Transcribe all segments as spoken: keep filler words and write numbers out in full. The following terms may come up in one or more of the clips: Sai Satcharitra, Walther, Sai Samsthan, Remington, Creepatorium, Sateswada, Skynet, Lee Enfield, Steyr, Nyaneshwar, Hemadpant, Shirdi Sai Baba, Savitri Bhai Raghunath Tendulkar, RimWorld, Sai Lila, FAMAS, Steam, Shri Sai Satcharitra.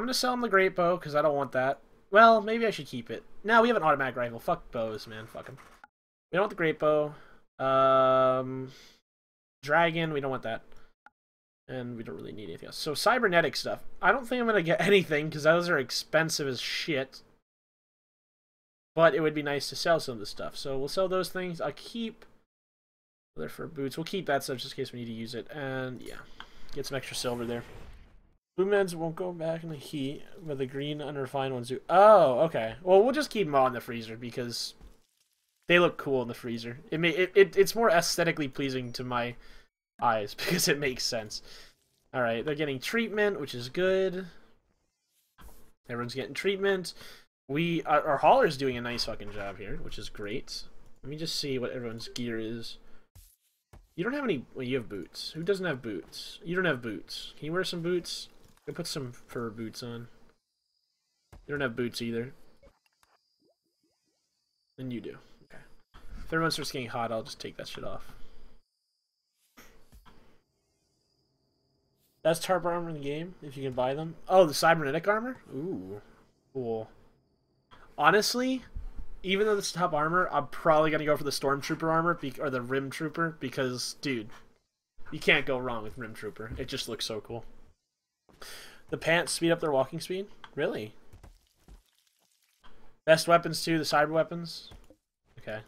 I'm gonna sell him the great bow because I don't want that. Well, maybe I should keep it. No, we have an automatic rifle. Fuck bows, man. Fuck them. We don't want the great bow. Um, dragon. We don't want that. And we don't really need anything else. So cybernetic stuff. I don't think I'm gonna get anything because those are expensive as shit. But it would be nice to sell some of this stuff. So we'll sell those things. I'll keep. They're for boots. We'll keep that stuff just in case we need to use it. And yeah, get some extra silver there. Blue meds won't go back in the heat, but the green unrefined ones do. Oh, okay. Well, we'll just keep them all in the freezer because they look cool in the freezer. It may it, it it's more aesthetically pleasing to my eyes because it makes sense. All right, they're getting treatment, which is good. Everyone's getting treatment. We our, our hauler's doing a nice fucking job here, which is great. Let me just see what everyone's gear is. You don't have any... Well, you have boots. Who doesn't have boots? You don't have boots. Can you wear some boots? Go put some fur boots on. You don't have boots either. And you do. Okay. If everyone starts getting hot, I'll just take that shit off. That's tarp armor in the game, if you can buy them. Oh, the cybernetic armor? Ooh. Cool. Honestly... Even though this is top armor, I'm probably going to go for the Stormtrooper armor, be or the Rim Trooper, because, dude, you can't go wrong with Rim Trooper. It just looks so cool. The pants speed up their walking speed? Really? Best weapons, too, the cyber weapons? Okay.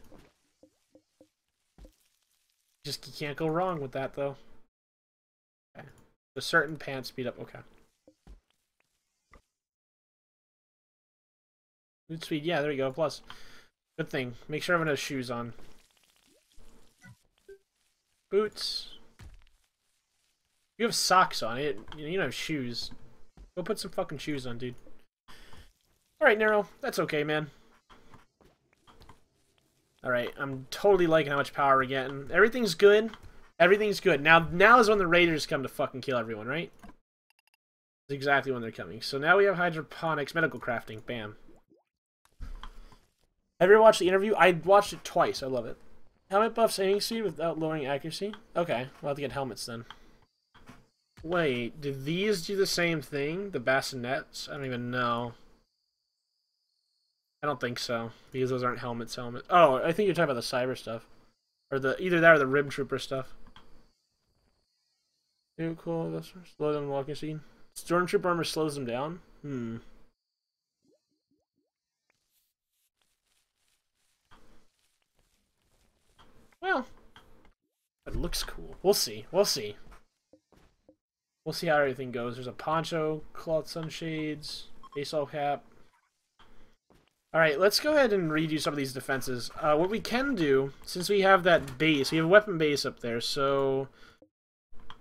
Just, you can't go wrong with that, though. Okay. The certain pants speed up, okay. Boot speed, yeah, there you go, plus. Good thing. Make sure everyone has shoes on. Boots. You have socks on it. You don't have shoes. Go put some fucking shoes on, dude. Alright, Nero. That's okay, man. Alright, I'm totally liking how much power we're getting. Everything's good. Everything's good. Now, now is when the raiders come to fucking kill everyone, right? That's exactly when they're coming. So now we have hydroponics, medical crafting. Bam. Have you ever watched the interview? I watched it twice. I love it. Helmet buffs aiming speed without lowering accuracy. Okay, we'll have to get helmets then. Wait, do these do the same thing? The bassinets? I don't even know. I don't think so, because those aren't helmets. Helmet. Oh, I think you're talking about the cyber stuff, or the either that or the Rim Trooper stuff. Ooh, cool. That's slow down walking speed. Stormtrooper armor slows them down. Hmm. Well, it looks cool. We'll see. We'll see. We'll see how everything goes. There's a poncho, cloth sunshades, baseball cap. Alright, let's go ahead and redo some of these defenses. Uh, what we can do, since we have that base, we have a weapon base up there, so...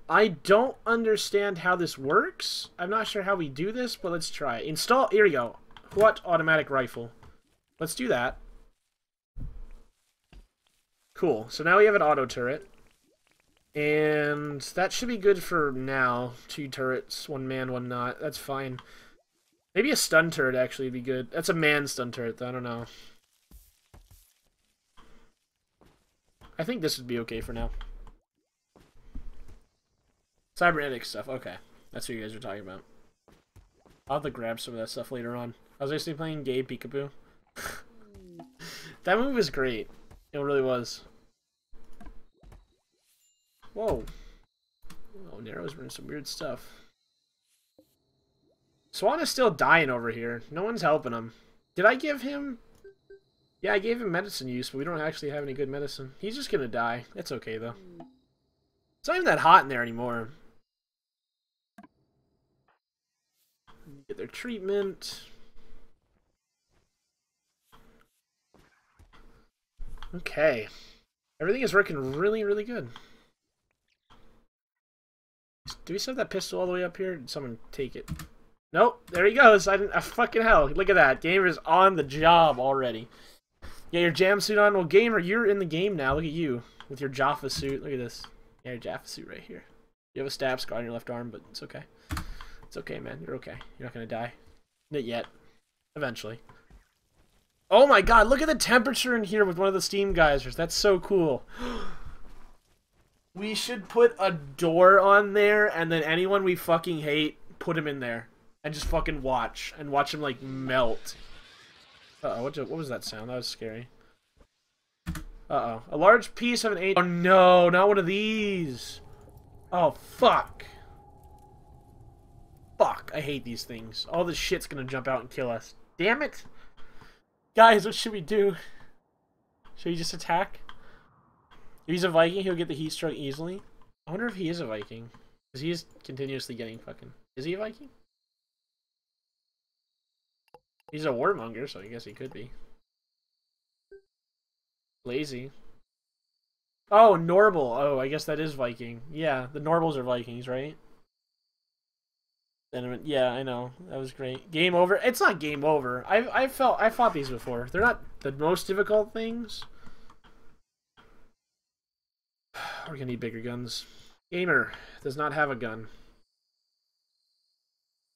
I don't understand how this works. I'm not sure how we do this, but let's try. Install... Here we go. What automatic rifle. Let's do that. Cool, so now we have an auto turret, and that should be good for now. Two turrets, one man, one not. That's fine. Maybe a stun turret actually would be good. That's a man stun turret, though. I don't know. I think this would be okay for now. Cybernetic stuff, okay. That's what you guys are talking about. I'll have to grab some of that stuff later on. I was actually playing Gay Peekaboo. That movie was great. It really was. Whoa. Oh, Nero's doing some weird stuff. Swan is still dying over here. No one's helping him. Did I give him... Yeah, I gave him medicine use, but we don't actually have any good medicine. He's just gonna die. It's okay, though. It's not even that hot in there anymore. Get their treatment... Okay. Everything is working really, really good. Do we still have that pistol all the way up here? Did someone take it? Nope. There he goes. I didn't... Oh, fucking hell. Look at that. Gamer's on the job already. Get your jam suit on. Well, Gamer, you're in the game now. Look at you. With your Jaffa suit. Look at this. Yeah, your Jaffa suit right here. You have a stab scar on your left arm, but it's okay. It's okay, man. You're okay. You're not gonna die. Not yet. Eventually. Oh my god, look at the temperature in here with one of the steam geysers. That's so cool. We should put a door on there, and then anyone we fucking hate, put him in there. and just fucking watch and watch him like melt. Uh oh, what, what was that sound? That was scary. Uh oh, a large piece of an eight. Oh no, not one of these. Oh fuck. Fuck, I hate these things. All this shit's gonna jump out and kill us. Damn it! Guys, what should we do? Should we just attack? If he's a Viking, he'll get the heat stroke easily. I wonder if he is a Viking. Because he is continuously getting fucking... Is he a Viking? He's a warmonger, so I guess he could be. Lazy. Oh, Norble. Oh, I guess that is Viking. Yeah, the Norbles are Vikings, right? And yeah, I know. That was great. Game over. It's not game over. I've I felt I fought these before. They're not the most difficult things. We're gonna need bigger guns. Gamer does not have a gun.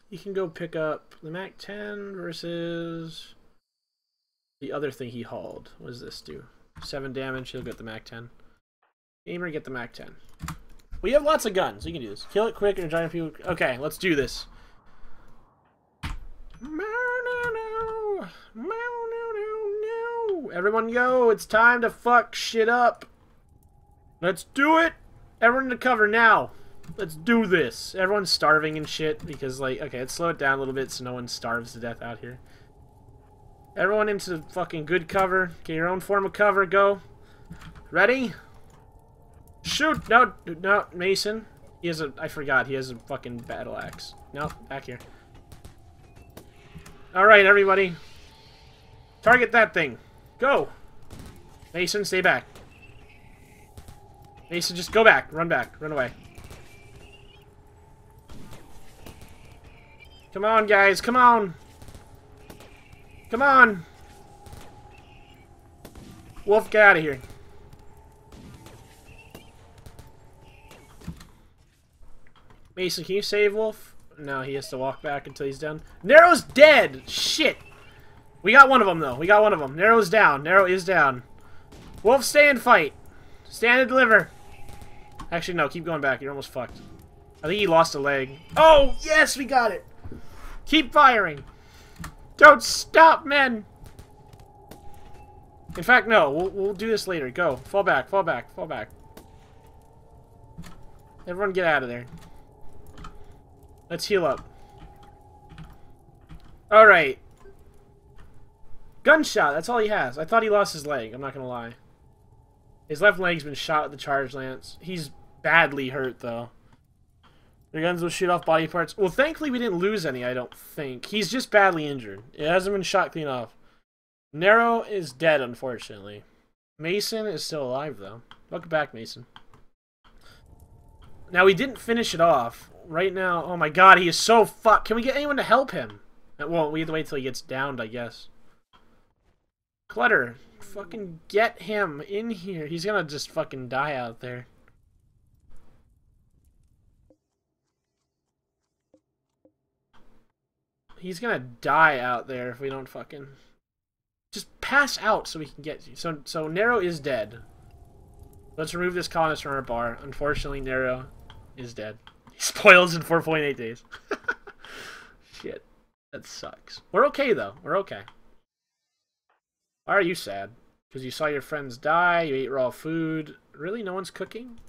You can go pick up the Mac ten versus the other thing he hauled. What does this do? Seven damage. He'll get the Mac ten. Gamer, get the Mac ten. We have lots of guns. We can do this. Kill it quick and a giant people. Okay, let's do this. Everyone go. It's time to fuck shit up. Let's do it. Everyone to cover now. Let's do this. Everyone's starving and shit because, like, okay, let's slow it down a little bit so no one starves to death out here. Everyone into the fucking good cover. Get your own form of cover. Go. Ready? Shoot! No, no, Mason. He has a... I forgot. He has a fucking battle axe. No, back here. Alright, everybody. Target that thing. Go! Mason, stay back. Mason, just go back. Run back. Run away. Come on, guys. Come on! Come on! Wolf, get out of here. Mason, can you save Wolf? No, he has to walk back until he's done. Narrow's dead! Shit! We got one of them, though. We got one of them. Narrow's down. Narrow is down. Wolf, stay and fight. Stand and deliver. Actually, no. Keep going back. You're almost fucked. I think he lost a leg. Oh, yes! We got it! Keep firing! Don't stop, men! In fact, no. We'll, we'll do this later. Go. Fall back. Fall back. Fall back. Everyone get out of there. Let's heal up. Alright. Gunshot. That's all he has. I thought he lost his leg. I'm not going to lie. His left leg's been shot with the charge lance. He's badly hurt, though. Their guns will shoot off body parts. Well, thankfully we didn't lose any, I don't think. He's just badly injured. It hasn't been shot clean off. Narrow is dead, unfortunately. Mason is still alive, though. Welcome back, Mason. Now, we didn't finish it off. Right now, oh my god, he is so fucked. Can we get anyone to help him? Well, we have to wait till he gets downed, I guess. Clutter, fucking get him in here. He's gonna just fucking die out there. He's gonna die out there if we don't fucking just pass out so we can get you. So, so Nero is dead. Let's remove this colonist from our bar. Unfortunately, Nero is dead. He spoils in four point eight days. Shit. That sucks. We're okay, though. We're okay. Why are you sad? Because you saw your friends die, you ate raw food. Really? No one's cooking?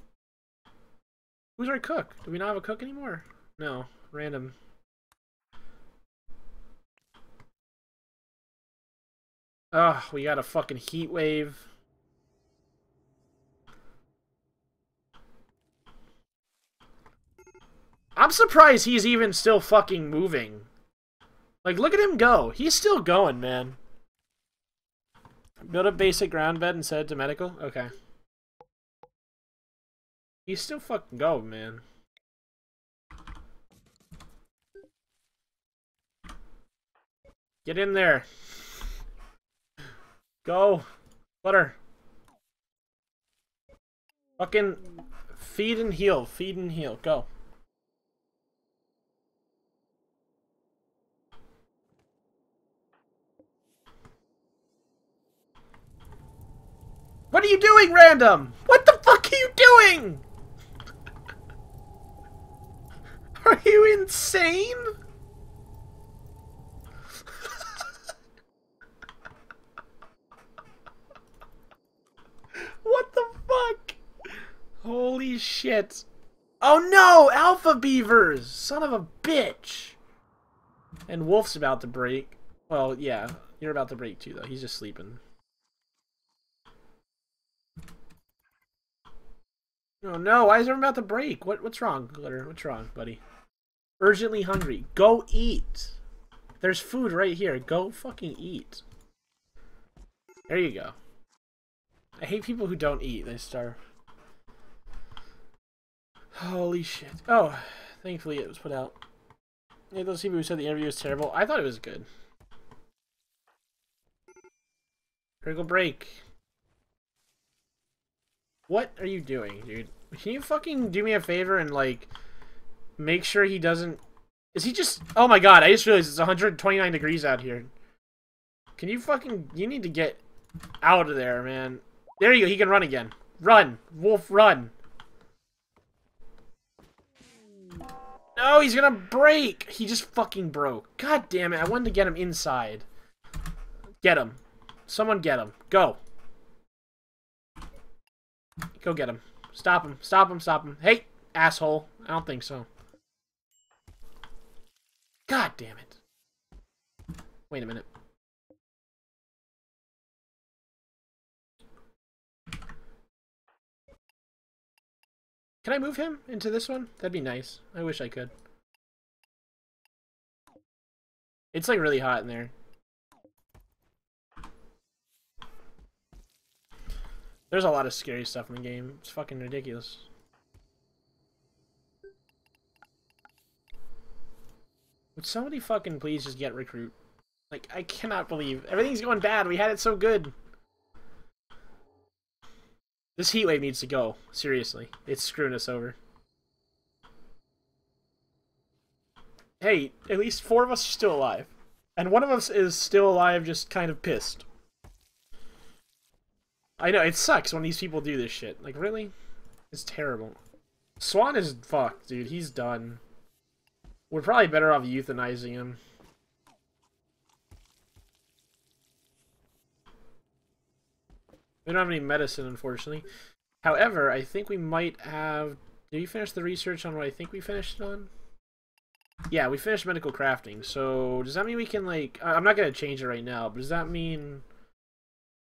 Who's our cook? Do we not have a cook anymore? No. Random. Ugh, we got a fucking heat wave. I'm surprised he's even still fucking moving. Like, look at him go. He's still going, man. Build a basic ground bed and set it to medical? Okay. He's still fucking going, man. Get in there. Go. Butter. Fucking feed and heal. Feed and heal. Go. What are you doing, random? What the fuck are you doing? Are you insane? Holy shit. Oh no! Alpha beavers! Son of a bitch! And Wolf's about to break. Well, yeah. You're about to break too, though. He's just sleeping. Oh no! Why is everyone about to break? What? What's wrong, Glitter? What's wrong, buddy? Urgently hungry. Go eat! There's food right here. Go fucking eat. There you go. I hate people who don't eat. They starve. Holy shit. Oh, thankfully it was put out. Yeah, those people who said the interview was terrible. I thought it was good. Critical break. What are you doing, dude? Can you fucking do me a favor and, like, make sure he doesn't... Is he just... Oh my god, I just realized it's one hundred twenty-nine degrees out here. Can you fucking... You need to get out of there, man. There you go, he can run again. Run! Wolf, run! No, he's gonna break! He just fucking broke. God damn it, I wanted to get him inside. Get him. Someone get him. Go. Go get him. Stop him. Stop him. Stop him. Hey, asshole. I don't think so. God damn it. Wait a minute. Can I move him into this one? That'd be nice. I wish I could. It's like really hot in there. There's a lot of scary stuff in the game. It's fucking ridiculous. Would somebody fucking please just get recruit? Like, I cannot believe everything's going bad. We had it so good. This heat wave needs to go. Seriously. It's screwing us over. Hey, at least four of us are still alive. And one of us is still alive, just kind of pissed. I know, it sucks when these people do this shit. Like, really? It's terrible. Swan is fucked, dude. He's done. We're probably better off euthanizing him. We don't have any medicine, unfortunately. However, I think we might have... Did we finish the research on what I think we finished it on? Yeah, we finished medical crafting. So, does that mean we can, like... I'm not going to change it right now, but does that mean...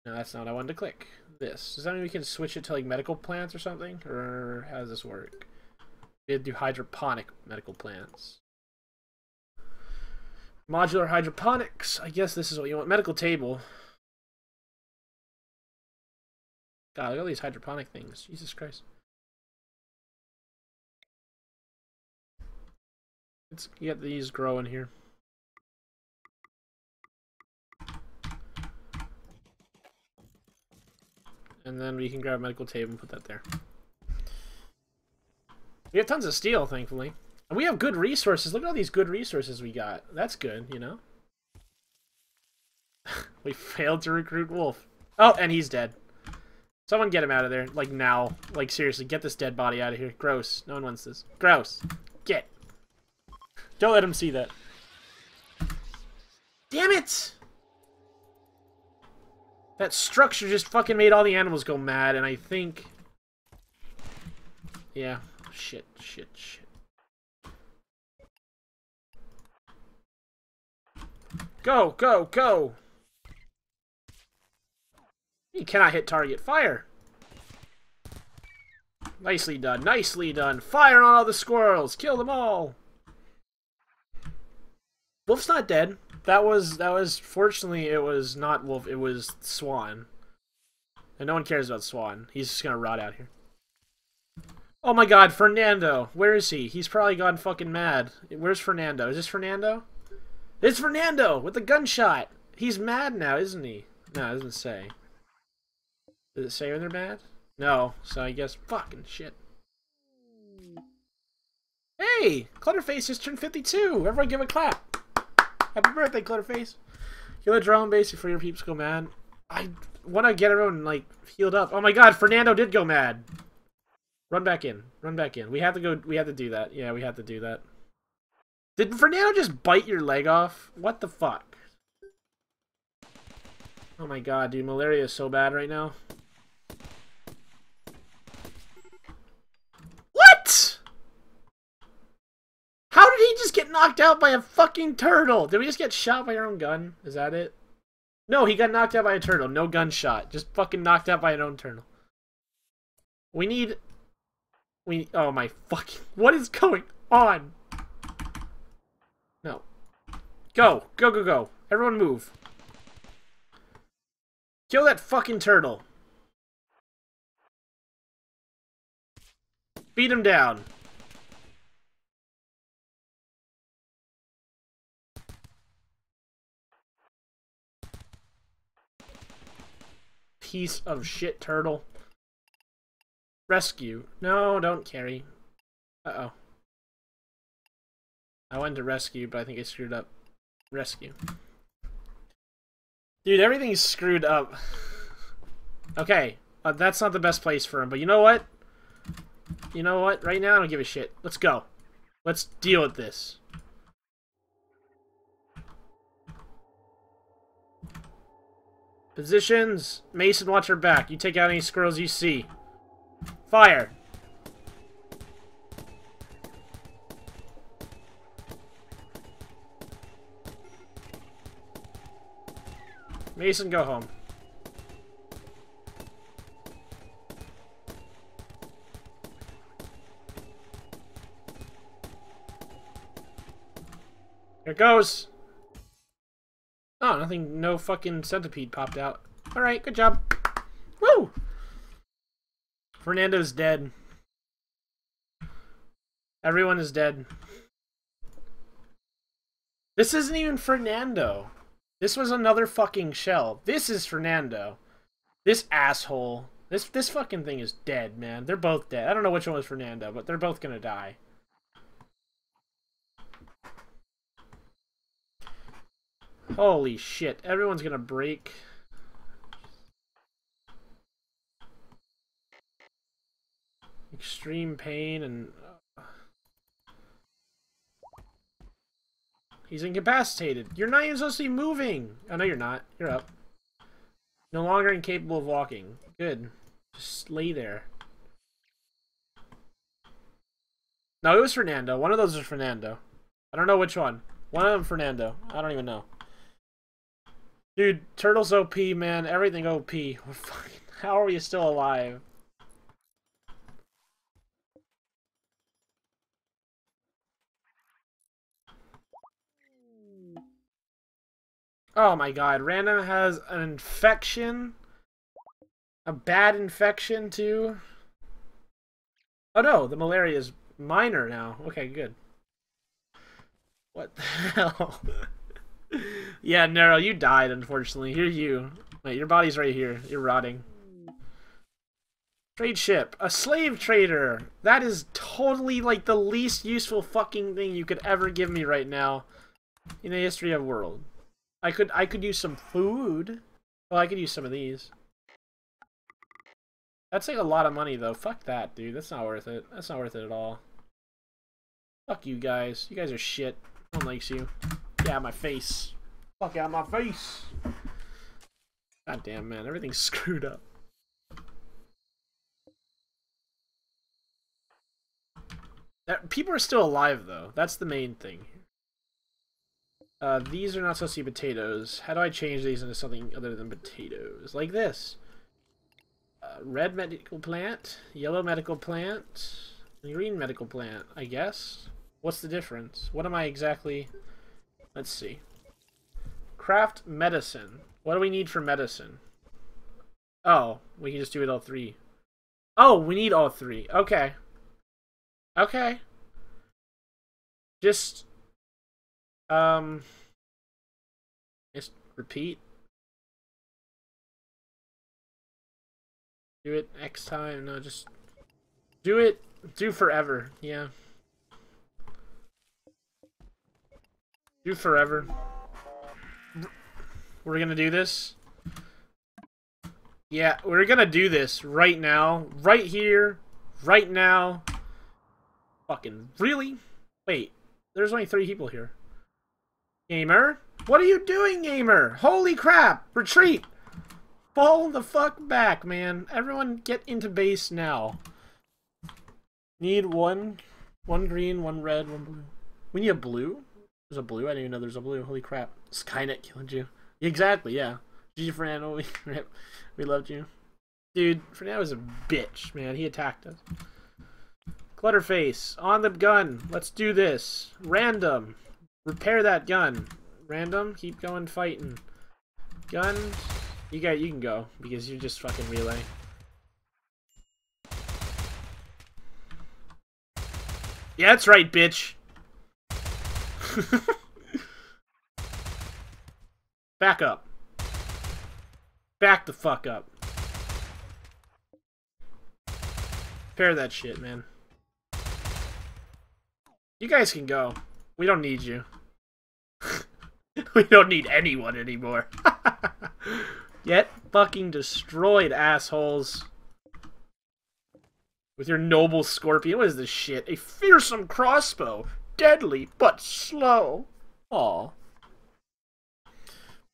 No, that's not what I wanted to click. This. Does that mean we can switch it to, like, medical plants or something? Or how does this work? We had to do hydroponic medical plants. Modular hydroponics. I guess this is what you want. Medical table. God, look at all these hydroponic things. Jesus Christ. Let's get these growing here. And then we can grab a medical table and put that there. We have tons of steel, thankfully. And we have good resources. Look at all these good resources we got. That's good, you know? We failed to recruit Wolf. Oh, and he's dead. Someone get him out of there. Like, now. Like, seriously, get this dead body out of here. Gross. No one wants this. Gross. Get. Don't let him see that. Damn it! That structure just fucking made all the animals go mad, and I think... Yeah. Shit, shit, shit. Go, go, go! You cannot hit target. Fire! Nicely done, nicely done. Fire on all the squirrels! Kill them all! Wolf's not dead. That was, that was, fortunately, it was not Wolf, it was Swan. And no one cares about Swan. He's just gonna rot out here. Oh my god, Fernando! Where is he? He's probably gone fucking mad. Where's Fernando? Is this Fernando? It's Fernando! With the gunshot! He's mad now, isn't he? No, it doesn't say. Does it say when they're mad? No, so I guess fucking shit. Hey! Clutterface just turned fifty-two! Everyone give a clap! Happy birthday, Clutterface! Heal a drone base before your peeps go mad. I want to get everyone, like, healed up. Oh my god, Fernando did go mad! Run back in. Run back in. We have to go- we have to do that. Yeah, we have to do that. Did Fernando just bite your leg off? What the fuck? Oh my god, dude. Malaria is so bad right now. knocked out by a fucking turtle. Did we just get shot by our own gun? Is that it? No, he got knocked out by a turtle. No gunshot. Just fucking knocked out by an own turtle. We need... We... Oh my fucking... What is going on? No. Go. Go, go, go. Everyone move. Kill that fucking turtle. Beat him down. Piece of shit turtle. Rescue. No, don't carry. Uh-oh. I went to rescue, but I think I screwed up. Rescue. Dude, everything's screwed up. Okay. Uh, that's not the best place for him, but you know what? You know what? Right now, I don't give a shit. Let's go. Let's deal with this. Positions. Mason, watch her back. You take out any squirrels you see. Fire. Mason, go home. Here it goes. Oh, nothing. No fucking centipede popped out. All right, good job. Woo! Fernando's dead. Everyone is dead. This isn't even Fernando. This was another fucking shell. This is Fernando. This asshole. This this fucking thing is dead, man. They're both dead. I don't know which one was Fernando, but they're both gonna die. Holy shit. Everyone's gonna break. Extreme pain and... He's incapacitated. You're not even supposed to be moving. Oh, no, you're not. You're up. No longer incapable of walking. Good. Just lay there. No, it was Fernando. One of those was Fernando. I don't know which one. One of them, Fernando. I don't even know. Dude, turtle's O P, man. Everything O P. We're fucking... How are you still alive? Oh my god, Random has an infection. A bad infection, too. Oh no, the malaria is minor now. Okay, good. What the hell? Yeah, Nero, you died, unfortunately. Here you. Wait, your body's right here. You're rotting. Trade ship. A slave trader! That is totally, like, the least useful fucking thing you could ever give me right now in the history of the world. I could I could use some food. Well, I could use some of these. That's like a lot of money though. Fuck that, dude. That's not worth it. That's not worth it at all. Fuck you guys. You guys are shit. No one likes you. Get out of my face. Fuck out of my face. God damn, man. Everything's screwed up. That, people are still alive though. That's the main thing. Uh, these are not supposed to be potatoes. How do I change these into something other than potatoes? Like this. Uh, red medical plant, yellow medical plant, and green medical plant, I guess. What's the difference? What am I exactly... Let's see. Craft medicine. What do we need for medicine? Oh, we can just do it all three. Oh, we need all three. Okay. Okay. Just... Um, just repeat. Do it X time. No, just do it. Do forever. Yeah. Do forever. We're gonna do this. Yeah, we're gonna do this right now. Right here. Right now. Fucking really? Wait, there's only three people here. Gamer? What are you doing, gamer? Holy crap! Retreat! Fall the fuck back, man. Everyone get into base now. Need one... One green, one red, one blue. We need a blue? There's a blue? I didn't even know there's a blue. Holy crap. Skynet killing you. Exactly, yeah. G Fernando, we, we loved you. Dude, Fernando is a bitch, man. He attacked us. Clutterface, on the gun. Let's do this. Random. Repair that gun. Random, keep going fighting. Guns. You got, you can go, because you're just fucking relay. Yeah, that's right, bitch. Back up. Back the fuck up. Repair that shit, man. You guys can go. We don't need you. We don't need anyone anymore. Get fucking destroyed, assholes. With your noble scorpion. What is this shit? A fearsome crossbow. Deadly, but slow. Aw.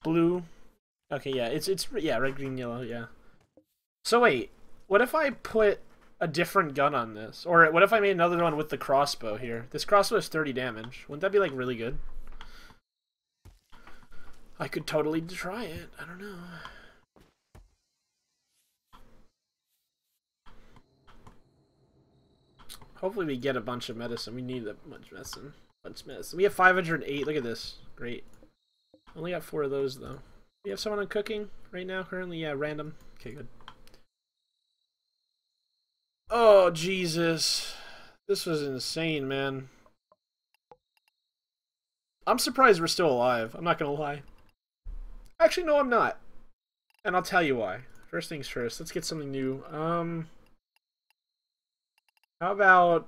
Blue. Okay, yeah. It's, it's yeah, red, green, yellow, yeah. So wait. What if I put a different gun on this? Or what if I made another one with the crossbow here? This crossbow is thirty damage. Wouldn't that be, like, really good? I could totally try it. I don't know. Hopefully we get a bunch of medicine. We need a bunch of medicine. Bunch of medicine. We have five hundred eight. Look at this. Great. Only got four of those, though. We have someone on cooking right now, currently? Yeah, random. Okay, good. Oh, Jesus. This was insane, man. I'm surprised we're still alive. I'm not gonna lie. Actually, no, I'm not. And I'll tell you why. First things first. Let's get something new. Um... How about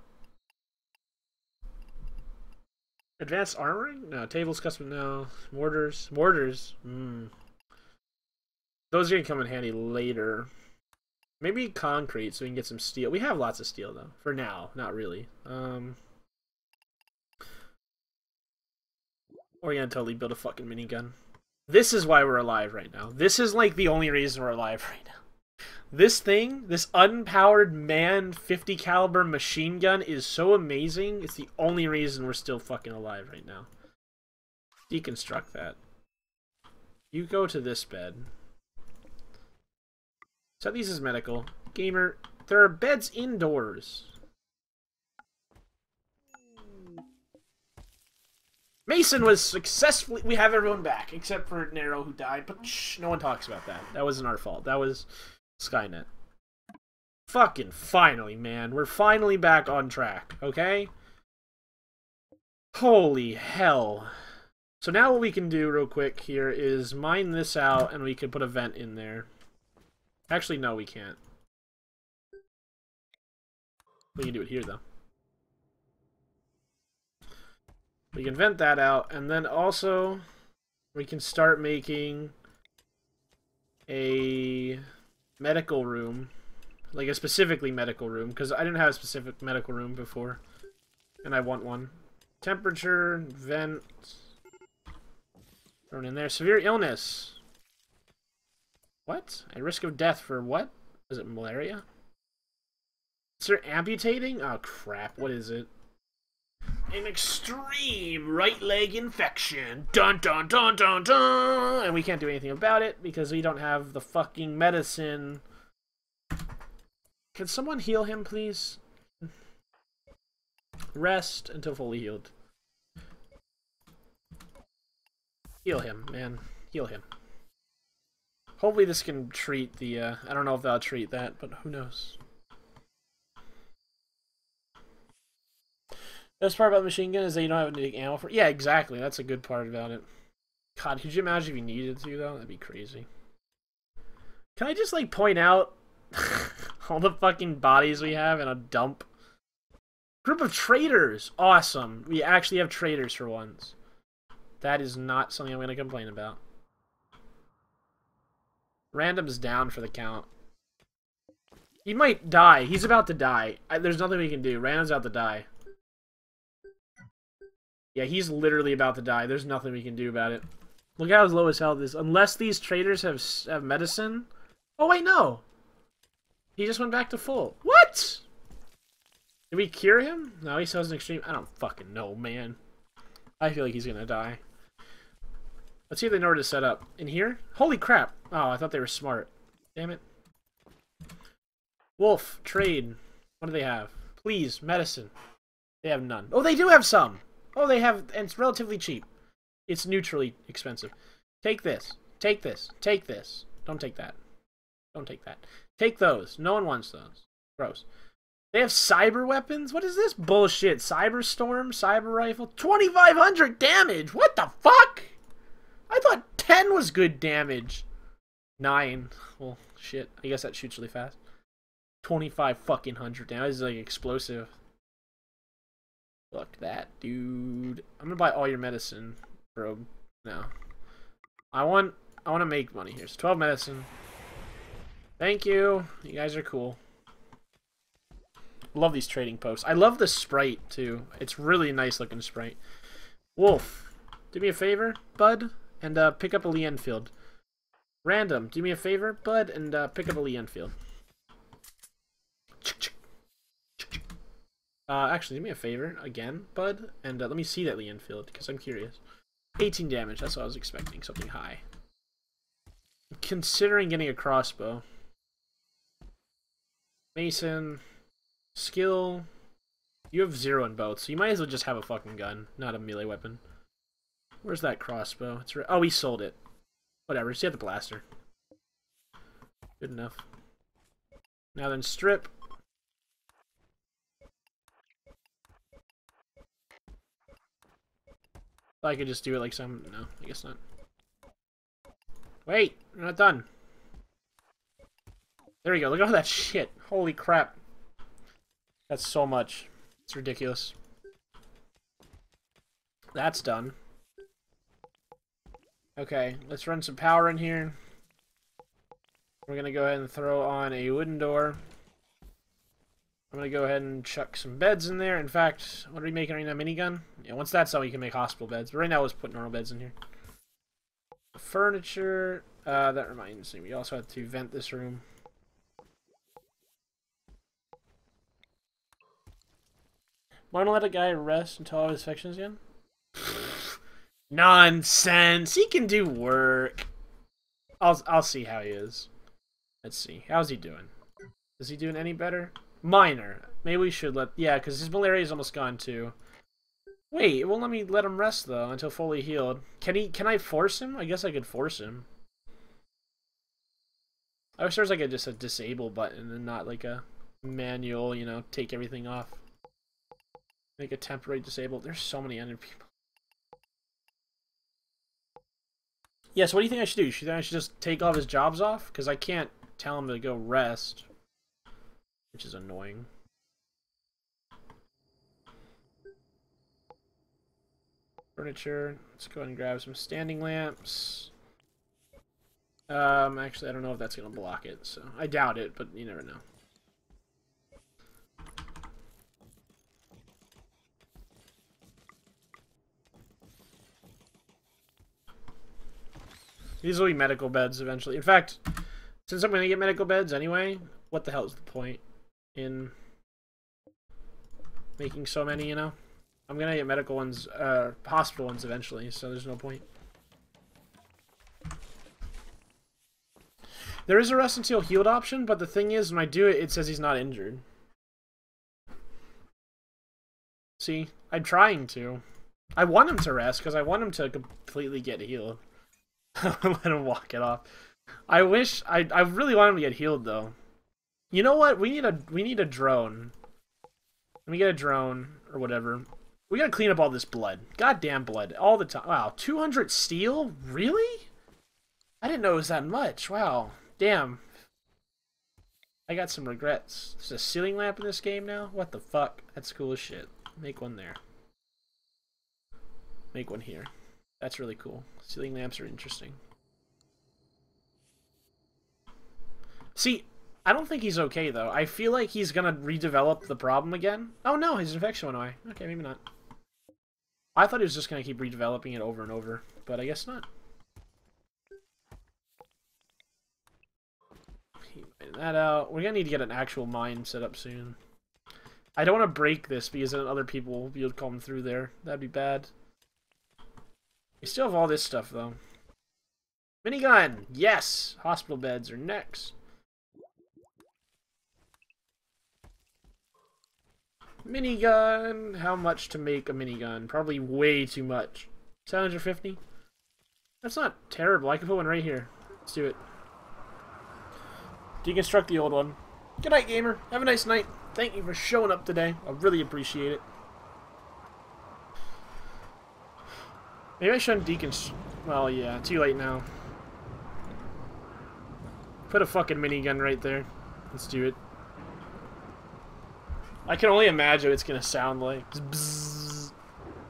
advanced armoring? No, tables, custom, no. Mortars. Mortars. Mm. Those are going to come in handy later. Maybe concrete so we can get some steel. We have lots of steel, though. For now. Not really. Um, we're going to totally build a fucking minigun. This is why we're alive right now. This is, like, the only reason we're alive right now. This thing, this unpowered man fifty caliber machine gun is so amazing. It's the only reason we're still fucking alive right now. Deconstruct that. You go to this bed. Set these as medical. Gamer, there are beds indoors. Mason was successfully... We have everyone back, except for Nero who died, but shh, no one talks about that. That wasn't our fault. That was... Skynet. Fucking finally, man. We're finally back on track, okay? Holy hell. So now what we can do real quick here is mine this out, and we can put a vent in there. Actually, no, we can't. We can do it here, though. We can vent that out, and then also we can start making a... medical room, like a specifically medical room, because I didn't have a specific medical room before, and I want one. Temperature, vent, thrown in there. Severe illness. What? At risk of death for what? Is it malaria? Is there amputating? Oh crap! What is it? An extreme right leg infection. Dun dun dun dun dun. And we can't do anything about it because we don't have the fucking medicine. Can someone heal him, please? Rest until fully healed. Heal him, man. Heal him. Hopefully this can treat the, uh, I don't know if that'll treat that, but who knows. Best part about the machine gun is that you don't have any ammo for it. Yeah, exactly. That's a good part about it. God, could you imagine if you needed to, though? That'd be crazy. Can I just, like, point out all the fucking bodies we have in a dump? Group of traitors! Awesome. We actually have traitors for once. That is not something I'm going to complain about. Random's down for the count. He might die. He's about to die. I, there's nothing we can do. Random's about to die. Yeah, he's literally about to die. There's nothing we can do about it. Look how low his health is. Unless these traders have have medicine. Oh, wait, no. He just went back to full. What? Did we cure him? No, he still has an extreme... I don't fucking know, man. I feel like he's gonna die. Let's see if they know where to set up. In here? Holy crap! Oh, I thought they were smart. Damn it. Wolf, trade. What do they have? Please, medicine. They have none. Oh, they do have some! Oh, they have, and it's relatively cheap. It's neutrally expensive. Take this. Take this. Take this. Don't take that. Don't take that. Take those. No one wants those. Gross. They have cyber weapons? What is this bullshit? Cyber storm? Cyber rifle? twenty-five hundred damage! What the fuck? I thought ten was good damage. nine. Well, shit. I guess that shoots really fast. twenty-five fucking hundred damage. This is like explosive. Fuck that, dude. I'm gonna buy all your medicine, bro. No. I want... I want to make money here. So twelve medicine. Thank you. You guys are cool. Love these trading posts. I love the sprite, too. It's really nice looking sprite. Wolf, do me a favor, bud, and uh, pick up a Lee Enfield. Random, do me a favor, bud, and uh, pick up a Lee Enfield. Uh, actually, do me a favor again, bud, and uh, let me see that Lee Enfield, because I'm curious. eighteen damage, that's what I was expecting, something high. I'm considering getting a crossbow. Mason... Skill. You have zero in both, so you might as well just have a fucking gun, not a melee weapon. Where's that crossbow? It's re- oh, he sold it. Whatever, just get the blaster. Good enough. Now then, strip. I could just do it like some... no, I guess not. Wait, we're not done. There we go, look at all that shit. Holy crap. That's so much. It's ridiculous. That's done. Okay, let's run some power in here. We're gonna go ahead and throw on a wooden door. I'm gonna go ahead and chuck some beds in there. In fact, what are we making right now? Minigun? Yeah, once that's out, we can make hospital beds. But right now, let's put normal beds in here. Furniture. Uh, that reminds me. We also have to vent this room. Want to let a guy rest until all his affections again? Nonsense! He can do work. I'll I'll see how he is. Let's see. How's he doing? Is he doing any better? Minor. Maybe we should let... yeah, because his malaria is almost gone too. Wait, it won't let me let him rest though until fully healed. Can he? Can I force him? I guess I could force him. I wish there was like a just a disable button and not like a manual. You know, take everything off. Make a temporary disabled. There's so many enemy people. Yeah, so what do you think I should do? Should I should just take all his jobs off? Because I can't tell him to go rest. Which is annoying. Furniture. Let's go ahead and grab some standing lamps. Um, actually, I don't know if that's going to block it. So I doubt it, but you never know. These will be medical beds eventually. In fact, since I'm going to get medical beds anyway, what the hell is the point in making so many, you know? I'm going to get medical ones, uh, hospital ones eventually, so there's no point. There is a rest until healed option, but the thing is, when I do it, it says he's not injured. See? I'm trying to. I want him to rest, because I want him to completely get healed. Let him walk it off. I wish I I really want him to get healed though. You know what? We need a we need a drone. Let me get a drone or whatever. We gotta clean up all this blood. Goddamn blood all the time. Wow, two hundred steel? Really? I didn't know it was that much. Wow. Damn. I got some regrets. There's a ceiling lamp in this game now? What the fuck? That's cool as shit. Make one there. Make one here. That's really cool. Ceiling lamps are interesting. See, I don't think he's okay, though. I feel like he's gonna redevelop the problem again. Oh, no, his infection went away. Okay, maybe not. I thought he was just gonna keep redeveloping it over and over, but I guess not. Keep that out. We're gonna need to get an actual mine set up soon. I don't want to break this, because then other people will be able to come through there. That'd be bad. We still have all this stuff, though. Minigun! Yes! Hospital beds are next. Minigun! How much to make a minigun? Probably way too much. seven hundred fifty? That's not terrible. I can put one right here. Let's do it. Deconstruct the old one. Good night, gamer. Have a nice night. Thank you for showing up today. I really appreciate it. Maybe I shouldn't deconstruct. Well, yeah, too late now. Put a fucking minigun right there. Let's do it. I can only imagine what it's gonna sound like. Bzzz.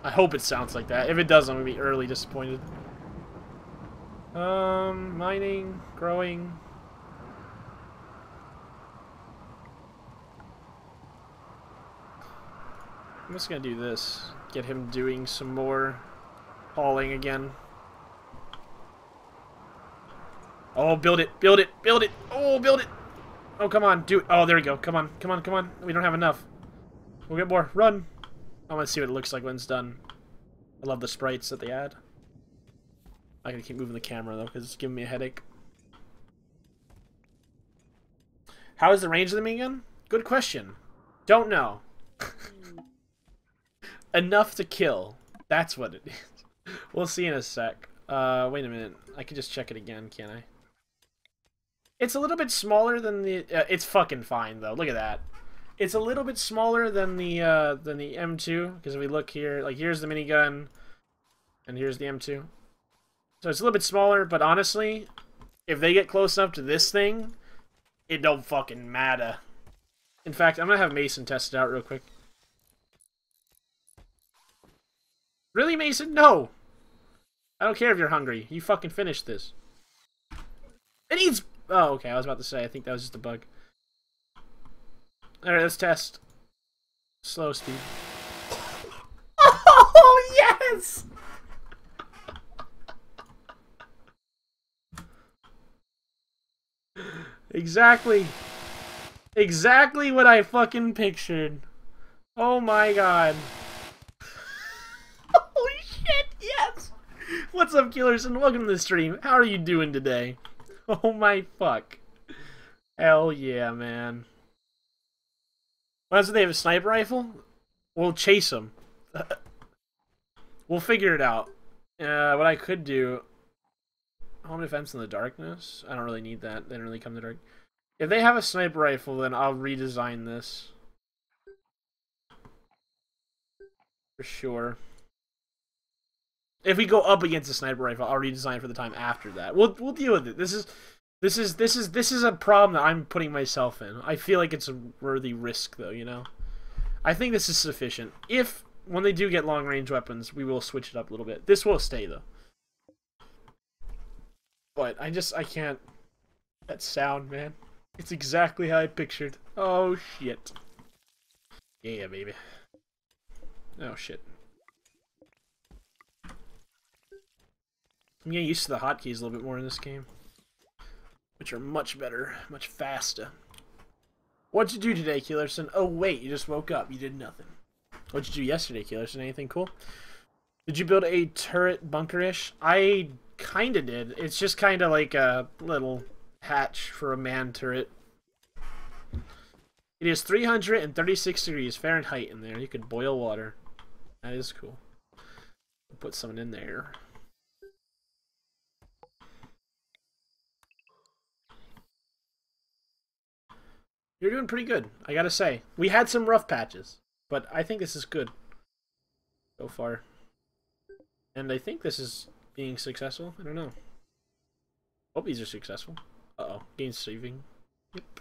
I hope it sounds like that. If it doesn't, I'm gonna be early disappointed. Um, mining, growing. I'm just gonna do this. Get him doing some more hauling again. Oh, build it, build it, build it. Oh, build it. Oh, come on, do it. Oh, there we go. Come on, come on, come on. We don't have enough. We'll get more. Run. I want to see what it looks like when it's done. I love the sprites that they add. I gotta keep moving the camera, though, because it's giving me a headache. How is the range of the minigun? Good question. Don't know. Enough to kill. That's what it is. We'll see in a sec. Uh, wait a minute. I can just check it again, can't I? It's a little bit smaller than the... Uh, it's fucking fine, though. Look at that. It's a little bit smaller than the uh, than the M two, because if we look here, like, here's the minigun, and here's the M two. So it's a little bit smaller, but honestly, if they get close enough to this thing, it don't fucking matter. In fact, I'm gonna have Mason test it out real quick. Really, Mason? No! I don't care if you're hungry. You fucking finish this. It eats... Oh, okay. I was about to say. I think that was just a bug. Alright, let's test. Slow speed. Oh, yes! Exactly. Exactly what I fucking pictured. Oh, my God. Holy shit, yes! What's up, killers, and welcome to the stream. How are you doing today? Oh my fuck. Hell yeah, man. Why do they have a sniper rifle? We'll chase them. We'll figure it out. Uh, what I could do... Home defense in the darkness? I don't really need that. They don't really come to dark. If they have a sniper rifle, then I'll redesign this. For sure. If we go up against a sniper rifle, I'll redesign it for the time after that. We'll we'll deal with it. This is this is this is this is a problem that I'm putting myself in. I feel like it's a worthy risk, though, you know. I think this is sufficient. If when they do get long range weapons, we will switch it up a little bit. This will stay, though. But I just I can't. That sound, man. It's exactly how I pictured. Oh shit. Yeah, baby. Oh shit. I'm getting used to the hotkeys a little bit more in this game, which are much better, much faster. What'd you do today, Keelerson? Oh wait, you just woke up. You did nothing. What'd you do yesterday, Keelerson? Anything cool? Did you build a turret bunker-ish? I kinda did. It's just kinda like a little hatch for a man turret. It is three hundred thirty-six degrees Fahrenheit in there. You could boil water. That is cool. Put someone in there. You're doing pretty good, I gotta say. We had some rough patches, but I think this is good so far. And I think this is being successful. I don't know. Hope these are successful. Uh-oh. Game saving. Yep.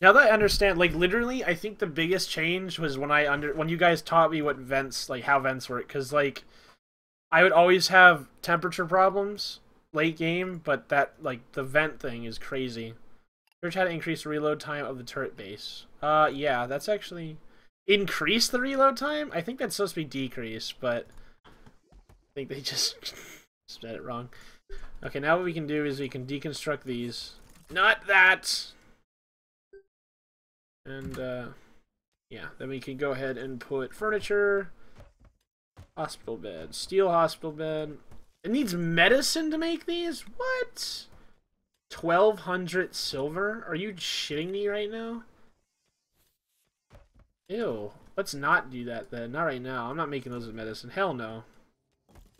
Now that I understand, like, literally, I think the biggest change was when I under when you guys taught me what vents, like, how vents work. Because, like, I would always have temperature problems late game, but that, like, the vent thing is crazy. Search how to increase the reload time of the turret base. Uh, yeah, that's actually... Increase the reload time? I think that's supposed to be decrease, but... I think they just said it wrong. Okay, now what we can do is we can deconstruct these. Not that! And, uh... yeah, then we can go ahead and put furniture... Hospital bed. Steel hospital bed. It needs medicine to make these? What? twelve hundred silver? Are you shitting me right now? Ew. Let's not do that then. Not right now. I'm not making those with medicine. Hell no.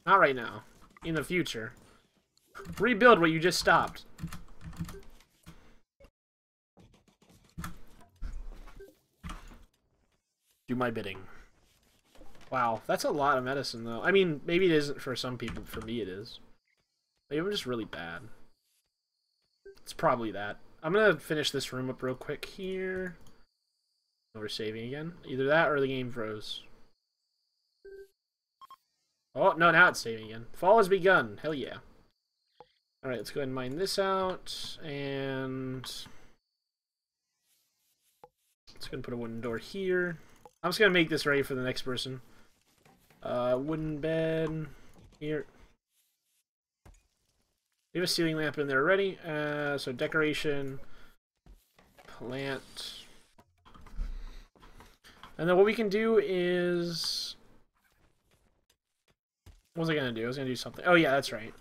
Not right now. In the future. Rebuild what you just stopped. Do my bidding. Wow, that's a lot of medicine, though. I mean, maybe it isn't for some people. For me, it is. Maybe I'm just really bad. It's probably that. I'm gonna finish this room up real quick here. We're saving again. Either that or the game froze. Oh, no, now it's saving again. Fall has begun. Hell yeah. Alright, let's go ahead and mine this out. And... let's go and put a wooden door here. I'm just gonna make this ready for the next person. Uh, wooden bed here. We have a ceiling lamp in there already. Uh, so decoration, plant, and then what we can do is, what was I gonna do? I was gonna do something. Oh yeah, that's right.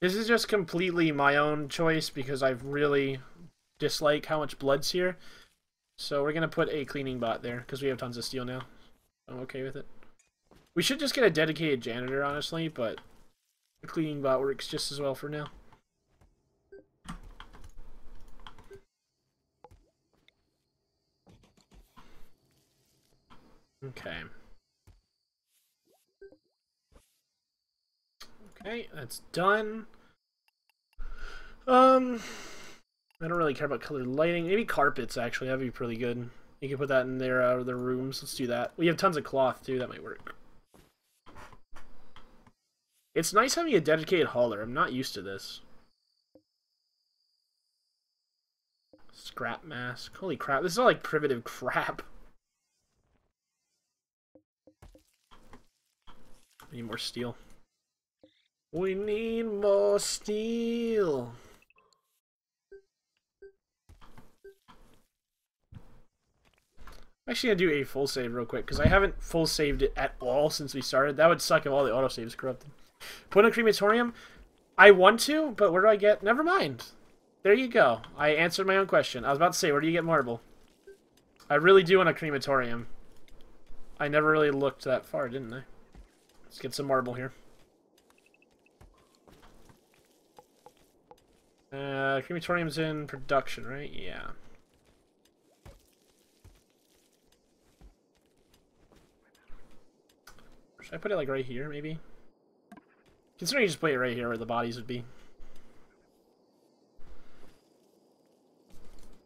This is just completely my own choice because I really dislike how much blood's here. So we're gonna put a cleaning bot there because we have tons of steel now. I'm okay with it. We should just get a dedicated janitor, honestly, but the cleaning bot works just as well for now. Okay. Okay, that's done. Um. I don't really care about colored lighting. Maybe carpets, actually. That'd be pretty good. You can put that in their, uh, their rooms. Let's do that. We have tons of cloth, too. That might work. It's nice having a dedicated hauler. I'm not used to this. Scrap mask. Holy crap. This is all, like, primitive crap. We need more steel. We need more steel! I'm actually gonna do a full save real quick because I haven't full saved it at all since we started. That would suck if all the autosaves corrupted. Put in a crematorium. I want to, but where do I get? Never mind. There you go. I answered my own question. I was about to say, where do you get marble? I really do want a crematorium. I never really looked that far, didn't I? Let's get some marble here. Uh, crematorium's in production, right? Yeah. Should I put it, like, right here, maybe? Considering you just put it right here where the bodies would be.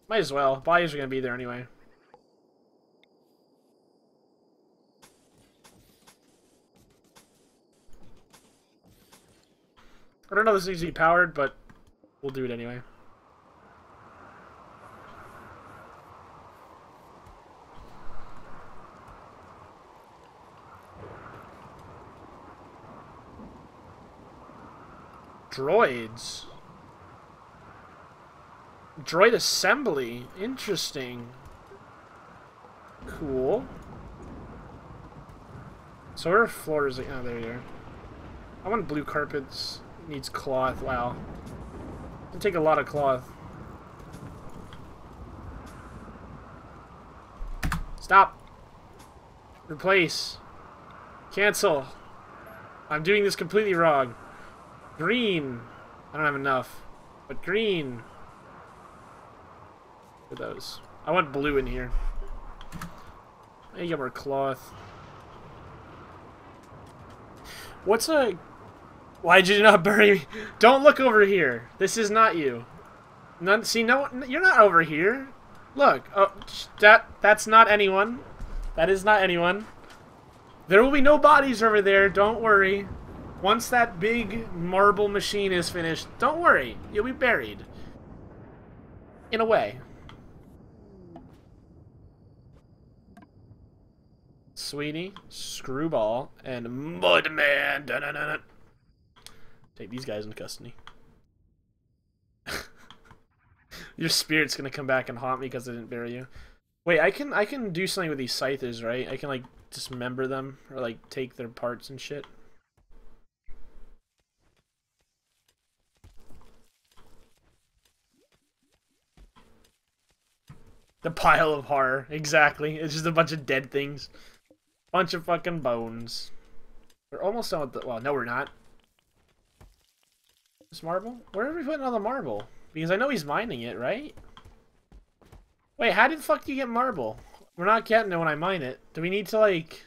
Might as well. Bodies are gonna be there anyway. I don't know if this needs to be powered, but we'll do it anyway. Droids. Droid assembly. Interesting. Cool. So where are floors? Oh, there you are. I want blue carpets. Needs cloth. Wow. It'll take a lot of cloth. Stop. Replace. Cancel. I'm doing this completely wrong. Green. I don't have enough, but green. For those, I want blue in here. There you got more cloth. What's a? Why did you not bury me? Don't look over here. This is not you. None. See, no. You're not over here. Look. Oh, that. That's not anyone. That is not anyone. There will be no bodies over there. Don't worry. Once that big marble machine is finished, don't worry, you'll be buried. In a way. Sweetie, Screwball, and Mudman. Dun -dun -dun -dun. Take these guys into custody. Your spirit's gonna come back and haunt me because I didn't bury you. Wait, I can I can do something with these scythes, right? I can like dismember them or like take their parts and shit. The pile of horror, exactly. It's just a bunch of dead things. Bunch of fucking bones. We're almost done with the... Well, no, we're not. This marble? Where are we putting all the marble? Because I know he's mining it, right? Wait, how did the fuck do you get marble? We're not getting it when I mine it. Do we need to, like...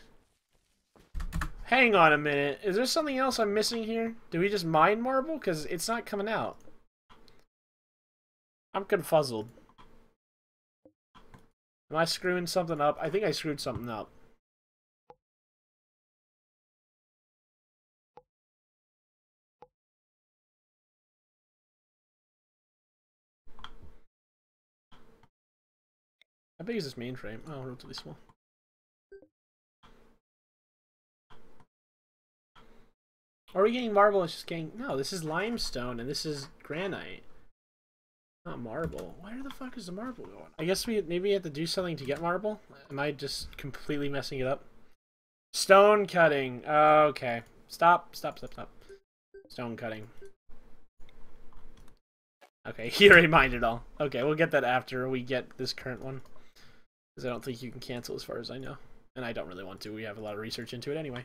Hang on a minute. Is there something else I'm missing here? Do we just mine marble? Because it's not coming out. I'm confuzzled. Am I screwing something up? I think I screwed something up. How big is this mainframe? Oh, relatively small. Are we getting marble? It's just getting... No, this is limestone and this is granite. Not marble. Where the fuck is the marble going? I guess we maybe have to do something to get marble? Am I just completely messing it up? Stone cutting. Okay. Stop, stop, stop, stop. Stone cutting. Okay, he already mined it all. Okay, we'll get that after we get this current one. Because I don't think you can cancel as far as I know. And I don't really want to. We have a lot of research into it anyway.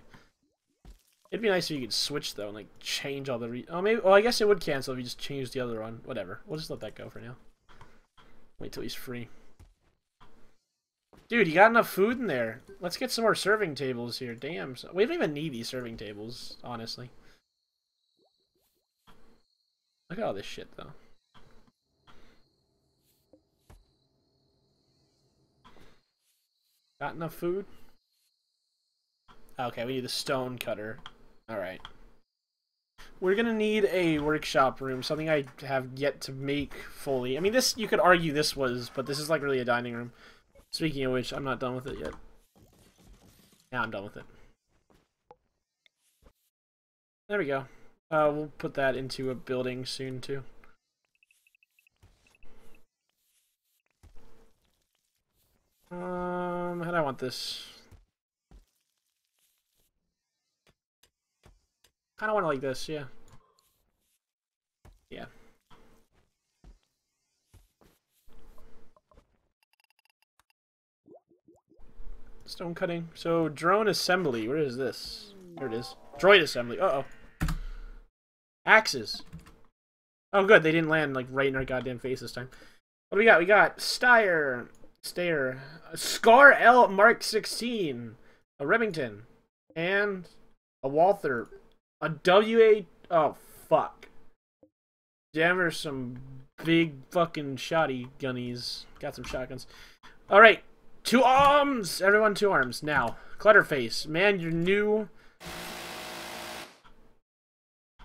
It'd be nice if you could switch, though, and, like, change all the re- Oh, maybe- Well, I guess it would cancel if you just change the other one. Whatever. We'll just let that go for now. Wait till he's free. Dude, you got enough food in there. Let's get some more serving tables here. Damn. So we don't even need these serving tables, honestly. Look at all this shit, though. Got enough food? Okay, we need a stone cutter. Alright. We're gonna need a workshop room, something I have yet to make fully. I mean, this, you could argue this was, but this is like really a dining room. Speaking of which, I'm not done with it yet. Now I'm done with it. There we go. Uh, we'll put that into a building soon, too. Um, how do I want this? I kind of want it like this, yeah. Yeah. Stone cutting. So, drone assembly. Where is this? Here it is. Droid assembly. Uh oh. Axes. Oh, good. They didn't land like right in our goddamn face this time. What do we got? We got Steyr. Steyr. Scar L Mark sixteen. A Remington. And a Walther. A W A... Oh, fuck. Damn, there's some big fucking shoddy gunnies. Got some shotguns. Alright. Two arms! Everyone, two arms. Now. Clutterface. Man, you're new.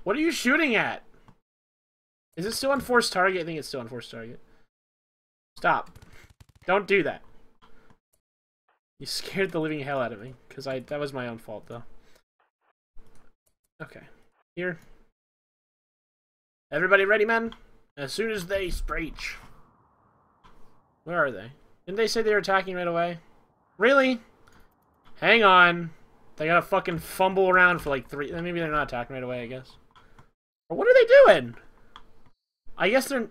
What are you shooting at? Is it still on forced target? I think it's still on forced target. Stop. Don't do that. You scared the living hell out of me. Because I that was my own fault, though. Okay, here. Everybody ready, man? As soon as they screech. Where are they? Didn't they say they were attacking right away? Really? Hang on. They gotta fucking fumble around for like three... Maybe they're not attacking right away, I guess. Or what are they doing? I guess they're...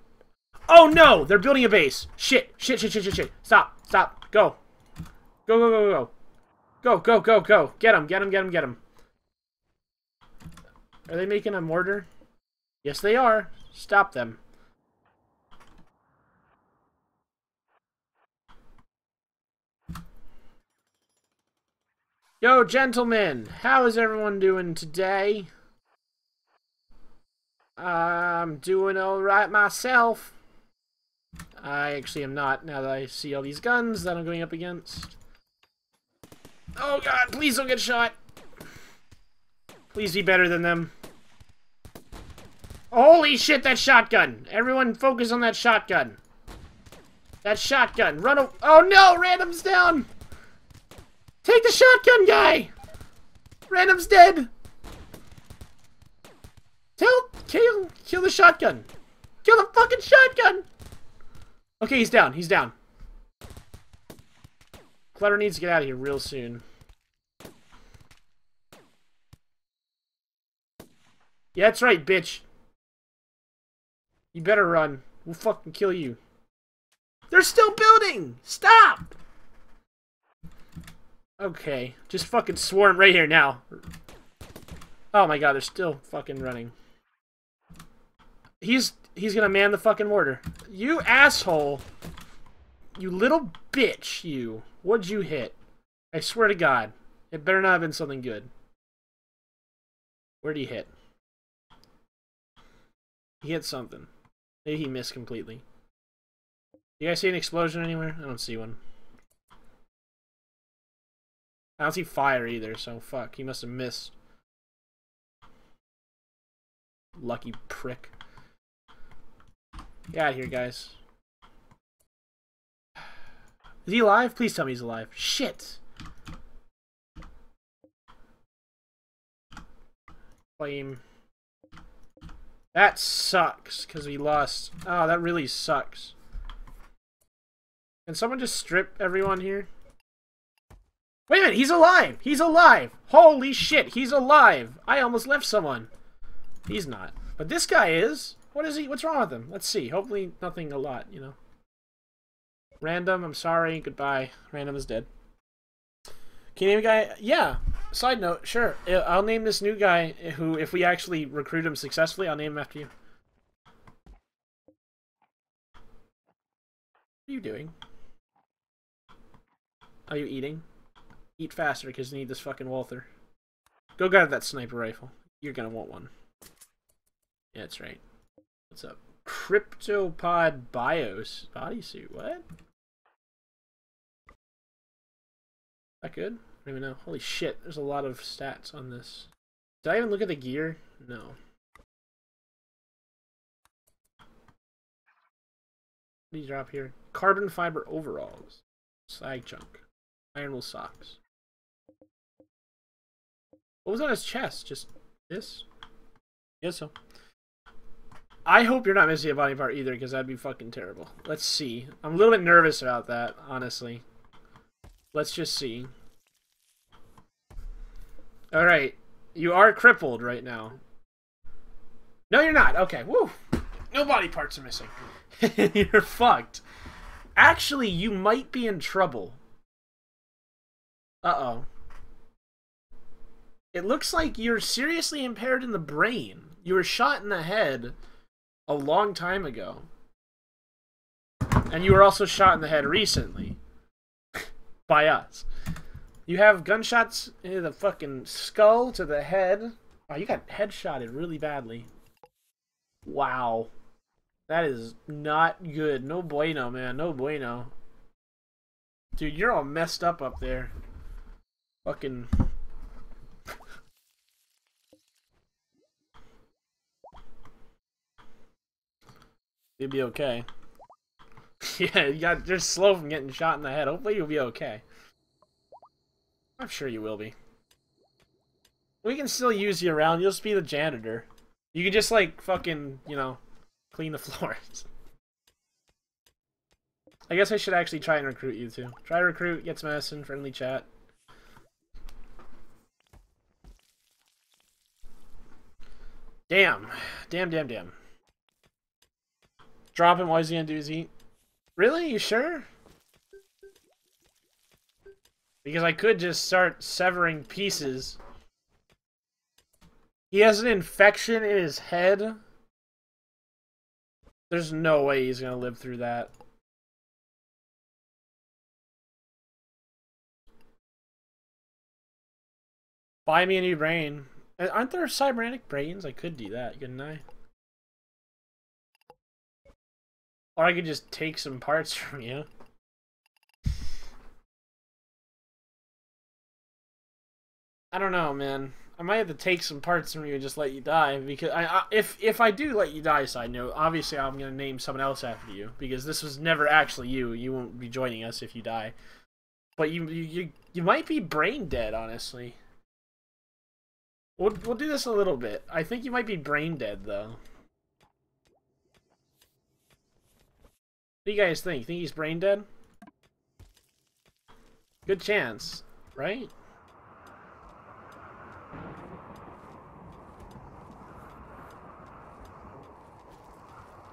Oh, no! They're building a base. Shit, shit, shit, shit, shit, shit. Stop, stop, go. Go, go, go, go, go. Go, go, go, go. Get him, get him, get him, get him. Are they making a mortar? Yes, they are. Stop them. Yo, gentlemen! How is everyone doing today? I'm doing alright myself. I actually am not, now that I see all these guns that I'm going up against. Oh god, please don't get shot! Please be better than them. Holy shit, that shotgun! Everyone focus on that shotgun. That shotgun. Run away. Oh no! Random's down! Take the shotgun guy! Random's dead! Tell- kill- kill the shotgun! Kill the fucking shotgun! Okay, he's down. He's down. Clutter needs to get out of here real soon. Yeah, that's right, bitch. You better run. We'll fucking kill you. They're still building! Stop! Okay, just fucking swarm right here now. Oh my god, they're still fucking running. He's he's gonna man the fucking mortar. You asshole! You little bitch, you. What'd you hit? I swear to god. It better not have been something good. Where'd he hit? He hit something. Maybe he missed completely. You guys see an explosion anywhere? I don't see one. I don't see fire either, so fuck. He must have missed. Lucky prick. Get out of here, guys. Is he alive? Please tell me he's alive. Shit! Flame. That sucks, because we lost. Oh, that really sucks. Can someone just strip everyone here? Wait a minute, he's alive! He's alive! Holy shit, he's alive! I almost left someone. He's not. But this guy is. What is he? What's wrong with him? Let's see. Hopefully nothing a lot, you know. Random, I'm sorry. Goodbye. Random is dead. Can you name a guy? Yeah. Side note, sure. I'll name this new guy who, if we actually recruit him successfully, I'll name him after you. What are you doing? Are you eating? Eat faster, because you need this fucking Walther. Go grab that sniper rifle. You're gonna want one. Yeah, that's right. What's up? Cryptopod bios bodysuit. What? That good? I don't even know. Holy shit, there's a lot of stats on this. Did I even look at the gear? No. What do you drop here? Carbon fiber overalls. Side chunk. Iron wool socks. What was on his chest? Just this? Guess so. I hope you're not missing a body part either, because that'd be fucking terrible. Let's see. I'm a little bit nervous about that, honestly. Let's just see. Alright. You are crippled right now. No, you're not. Okay. Woo! No body parts are missing. You're fucked. Actually, you might be in trouble. Uh-oh. It looks like you're seriously impaired in the brain. You were shot in the head a long time ago. And you were also shot in the head recently. By us. You have gunshots in the fucking skull to the head. Oh, you got headshotted really badly. Wow. That is not good. No bueno, man. No bueno. Dude, you're all messed up up there. Fucking... You'll be okay. Yeah, you got, you're slow from getting shot in the head. Hopefully you'll be okay. I'm sure you will be. We can still use you around. You'll just be the janitor. You can just, like, fucking, you know, clean the floors. I guess I should actually try and recruit you, too. Try to recruit, get some medicine, friendly chat. Damn. Damn, damn, damn. Drop him, all he's gonna do is eat. Really? You sure? Because I could just start severing pieces. He has an infection in his head. There's no way he's gonna live through that. Buy me a new brain. Aren't there cybernetic brains? I could do that, couldn't I? Or I could just take some parts from you. I don't know, man. I might have to take some parts from you and just let you die, because I, I if if I do let you die, side note, obviously I'm gonna name someone else after you, because this was never actually you. You won't be joining us if you die, but you you you, you might be brain dead, honestly. We'll we'll do this a little bit. I think you might be brain dead though. What do you guys think? Think he's brain dead? Good chance, right?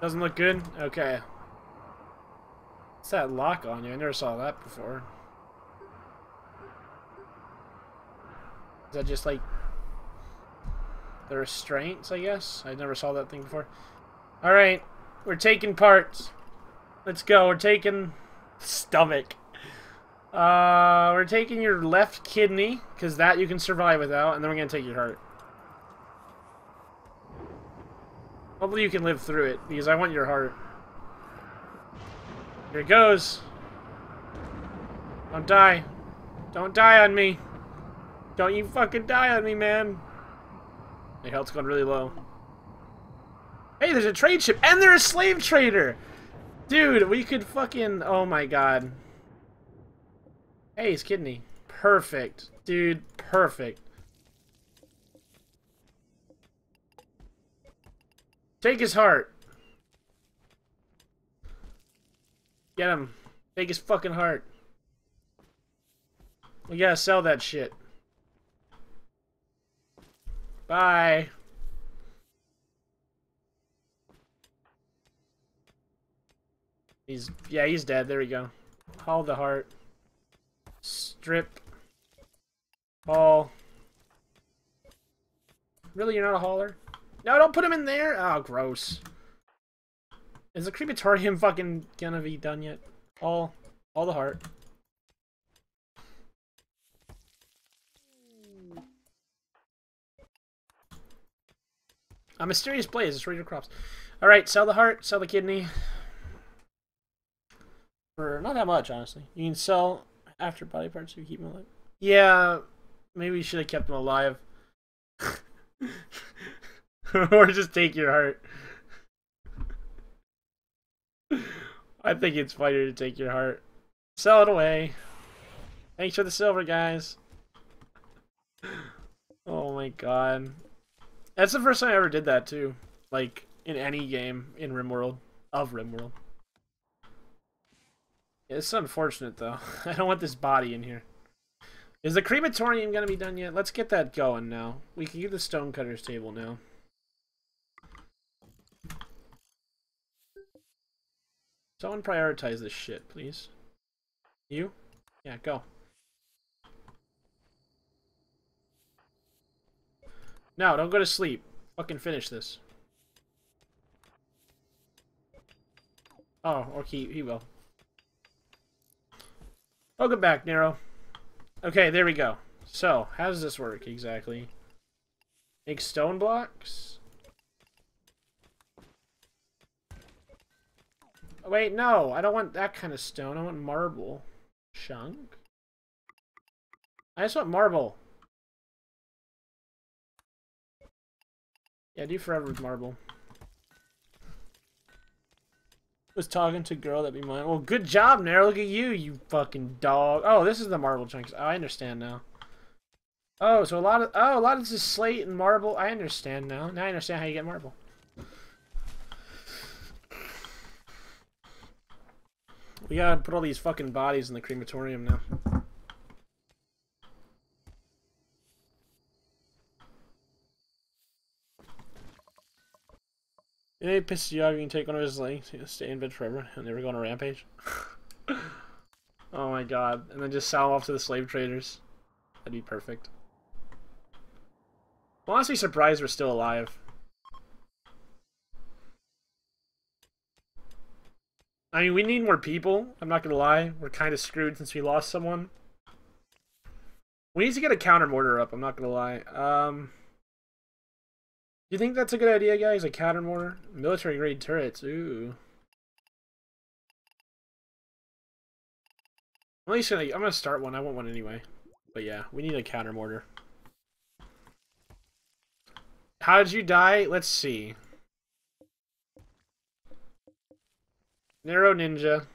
Doesn't look good? Okay. What's that lock on you? I never saw that before. Is that just like the restraints, I guess? I never saw that thing before. Alright, we're taking parts. Let's go. We're taking stomach. Uh, we're taking your left kidney, because that you can survive without, and then we're going to take your heart. Hopefully you can live through it, because I want your heart. Here it goes. Don't die. Don't die on me. Don't you fucking die on me, man. Your health's going really low. Hey, there's a trade ship, and they're a slave trader! Dude, we could fucking... Oh my god. Hey, his kidney. Perfect. Dude, perfect. Take his heart. Get him. Take his fucking heart. We gotta sell that shit. Bye. He's... Yeah, he's dead. There we go. Haul the heart. Strip. Haul. Really, you're not a hauler? No, don't put him in there! Oh, gross. Is the Creepatorium fucking gonna be done yet? Haul. Haul the heart. A mysterious blaze. Destroy your crops. Alright, sell the heart. Sell the kidney. For not that much, honestly. You can sell... After body parts, you keep them alive. Yeah, maybe we should have kept them alive. Or just take your heart. I think it's funnier to take your heart. Sell it away. Thanks for the silver, guys. Oh my god. That's the first time I ever did that, too. Like, in any game in RimWorld. Of RimWorld. It's unfortunate, though. I don't want this body in here. Is the crematorium going to be done yet? Let's get that going now. We can get the stonecutter's table now. Someone prioritize this shit, please. You? Yeah, go. No, don't go to sleep. Fucking finish this. Oh, or he, he will. Welcome back, Nero. Okay, there we go. So, how does this work exactly? Make stone blocks? Oh, wait, no. I don't want that kind of stone. I want marble. Chunk? I just want marble. Yeah, do forever with marble. Was talking to a girl that'd be mine. Well, good job, Nair. Look at you, you fucking dog. Oh, this is the marble chunks. Oh, I understand now. Oh, so a lot of oh, a lot of this is slate and marble. I understand now. Now I understand how you get marble. We gotta put all these fucking bodies in the crematorium now. If it pisses you off, you can take one of his legs, stay in bed forever, and never go on a rampage. Oh my god. And then just sell off to the slave traders. That'd be perfect. I'm honestly surprised we're still alive. I mean, we need more people, I'm not gonna lie. We're kind of screwed since we lost someone. We need to get a counter mortar up, I'm not gonna lie. Um... You think that's a good idea, guys? A counter mortar? Military grade turrets, ooh. I'm at least gonna I'm gonna start one, I want one anyway. But yeah, we need a counter mortar. How did you die? Let's see. Nero Ninja.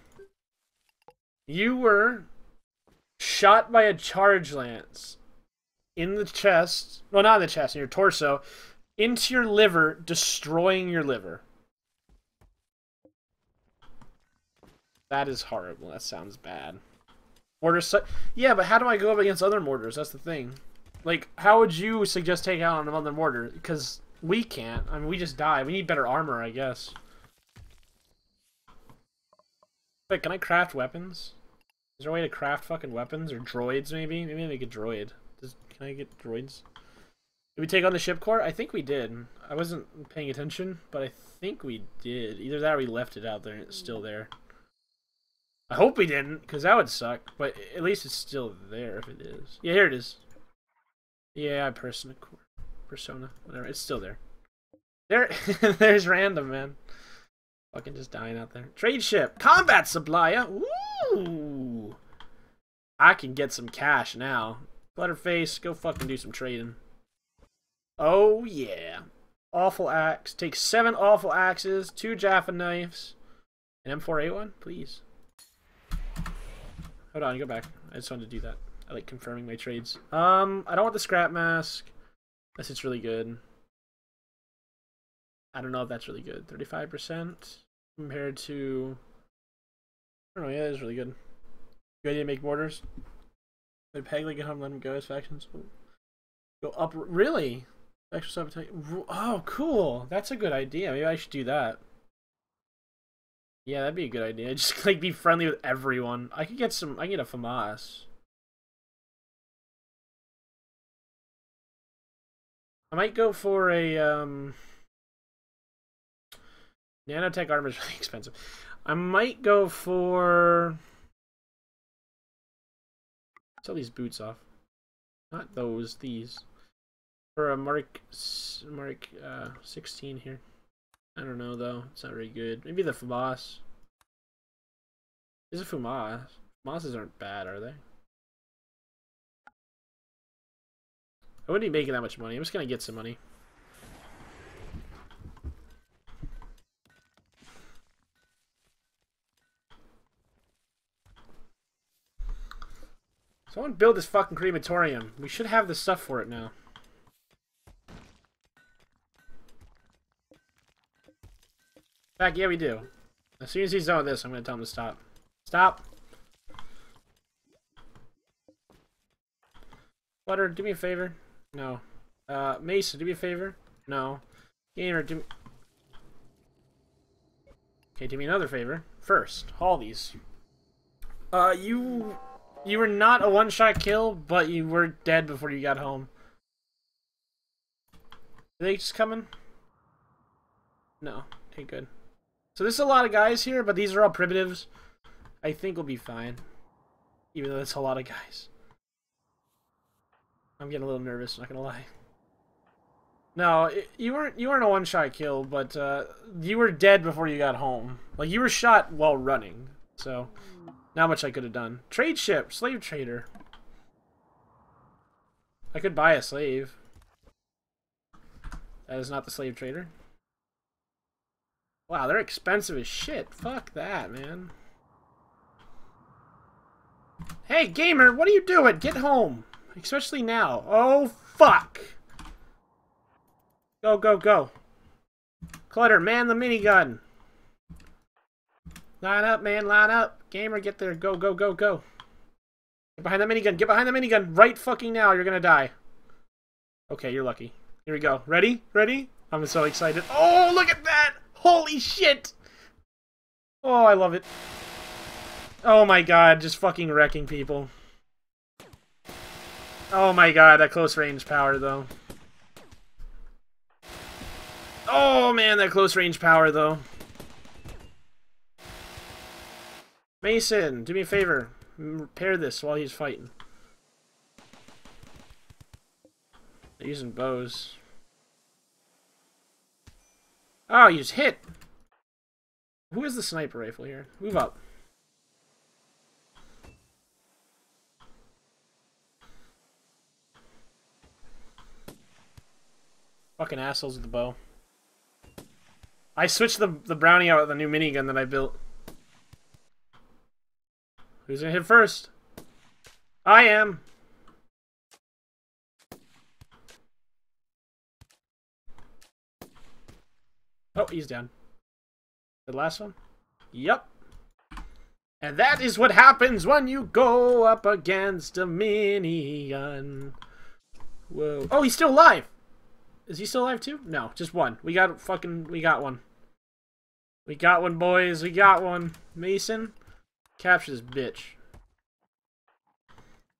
You were shot by a charge lance in the chest. Well, not in the chest, in your torso. Into your liver, destroying your liver. That is horrible. That sounds bad. Mortar su- Yeah, but how do I go up against other mortars? That's the thing. Like, how would you suggest taking out another mortar? Because we can't. I mean, we just die. We need better armor, I guess. Wait, can I craft weapons? Is there a way to craft fucking weapons? Or droids, maybe? Maybe I make a droid. Does, can I get droids? Did we take on the ship core? I think we did. I wasn't paying attention, but I think we did. Either that or we left it out there and it's still there. I hope we didn't, because that would suck. But at least it's still there if it is. Yeah, here it is. Yeah, Persona Core. Persona. Whatever. It's still there. There, there's random, man. Fucking just dying out there. Trade ship. Combat supplier. Woo! I can get some cash now. Butterface, go fucking do some trading. Oh, yeah. Awful axe. Take seven awful axes, two Jaffa knives. An M four A one? Please. Hold on, go back. I just wanted to do that. I like confirming my trades. Um, I don't want the scrap mask. Unless it's really good. I don't know if that's really good. thirty-five percent compared to... I don't know, yeah, that is really good. Good idea to make mortars. Did Pegleg get home and let him go as factions? Ooh. Go up... Really? Extra sub-attack. Oh, cool! That's a good idea. Maybe I should do that. Yeah, that'd be a good idea. Just, like, be friendly with everyone. I could get some... I can get a FAMAS. I might go for a, um... nanotech armor is really expensive. I might go for... Let's sell these boots off. Not those, these. For a mark, mark uh, sixteen here. I don't know, though. It's not very good. Maybe the FAMAS. Is it FAMAS? FAMASes aren't bad, are they? I wouldn't be making that much money. I'm just going to get some money. So I want to build this fucking crematorium. We should have the stuff for it now. In fact, yeah, we do. As soon as he's done with this, I'm going to tell him to stop. Stop! Butter, do me a favor. No. Uh, Mesa, do me a favor. No. Gamer, do me... Okay, do me another favor. First, haul these. Uh, you... You were not a one-shot kill, but you were dead before you got home. Are they just coming? No. Okay, good. So there's a lot of guys here, but these are all primitives. I think we'll be fine. Even though that's a lot of guys. I'm getting a little nervous, not gonna lie. No, it, you weren't you weren't a one-shot kill, but uh, you were dead before you got home. Like, you were shot while running, so... Not much I could have done. Trade ship, slave trader. I could buy a slave. That is not the slave trader. Wow, they're expensive as shit. Fuck that, man. Hey, gamer, what are you doing? Get home. Especially now. Oh, fuck. Go, go, go. Clutter, man the minigun. Line up, man, line up. Gamer, get there. Go, go, go, go. Get behind the minigun. Get behind the minigun. Right fucking now. You're gonna die. Okay, you're lucky. Here we go. Ready? Ready? I'm so excited. Oh, look at that! Holy shit! Oh, I love it. Oh my god, just fucking wrecking people. Oh my god, that close range power, though. Oh man, that close range power, though. Mason, do me a favor. Repair this while he's fighting. They're using bows. Oh, you just hit! Who is the sniper rifle here? Move up. Fucking assholes with the bow. I switched the, the brownie out with the new minigun that I built. Who's gonna hit first? I am! Oh, he's down. The last one? Yep. And that is what happens when you go up against a minigun. Whoa. Oh, he's still alive! Is he still alive too? No, just one. We got fucking... We got one. We got one, boys. We got one. Mason... Capture this bitch.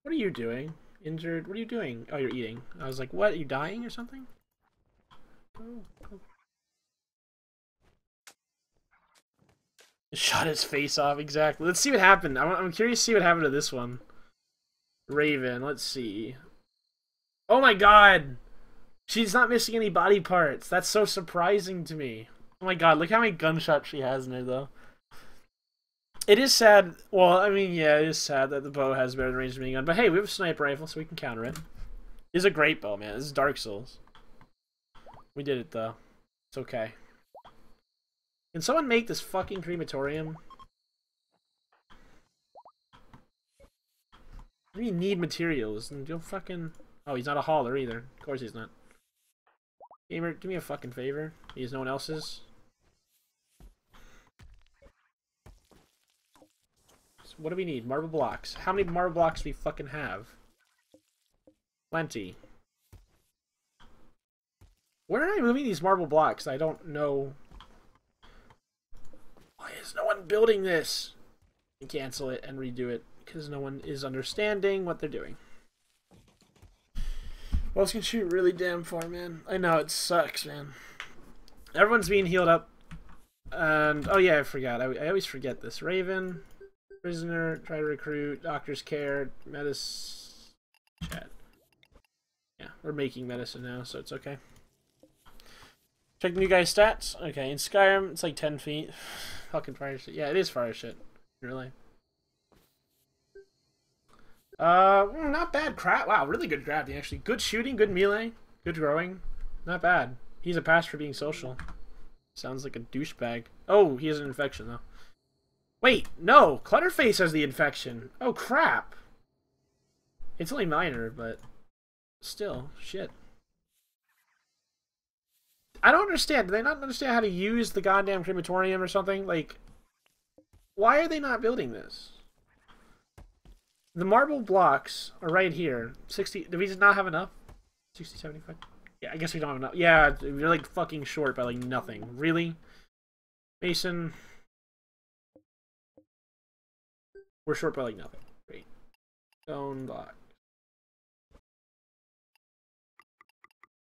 What are you doing? Injured? What are you doing? Oh, you're eating. I was like, what? Are you dying or something? Oh, oh. Shot his face off, exactly. Let's see what happened. I'm, I'm curious to see what happened to this one. Raven, let's see. Oh my god! She's not missing any body parts. That's so surprising to me. Oh my god, look how many gunshots she has in her, though. It is sad. Well, I mean, yeah, it is sad that the bow has better range than minigun. But hey, we have a sniper rifle, so we can counter it. It's a great bow, man. This is Dark Souls. We did it, though. It's okay. Can someone make this fucking crematorium? We need materials, and you'll fucking... Oh, he's not a hauler either. Of course he's not. Gamer, do me a fucking favor. He's no one else's. So what do we need? Marble blocks. How many marble blocks do we fucking have? Plenty. Where am I moving these marble blocks? I don't know. Why is no one building this? And cancel it and redo it. Because no one is understanding what they're doing. What else can shoot really damn far, man? I know, it sucks, man. Everyone's being healed up. And, oh yeah, I forgot. I, I always forget this. Raven, prisoner, try to recruit, doctor's care, medicine. Chat. Yeah, we're making medicine now, so it's okay. Check the new guy's stats. Okay, in Skyrim, it's like ten feet. Fucking fire shit. Yeah, it is fire shit. Really. Uh, not bad crap. Wow, really good grabbing, actually. Good shooting, good melee, good growing. Not bad. He's a pass for being social. Sounds like a douchebag. Oh, he has an infection, though. Wait, no! Clutterface has the infection! Oh, crap! It's only minor, but... Still, shit. I don't understand. Do they not understand how to use the goddamn crematorium or something? Like... Why are they not building this? The marble blocks are right here. sixty, do we just not have enough? sixty, seventy-five? Yeah, I guess we don't have enough. Yeah, we're like fucking short by like nothing. Really? Mason? We're short by like nothing. Great. Stone block.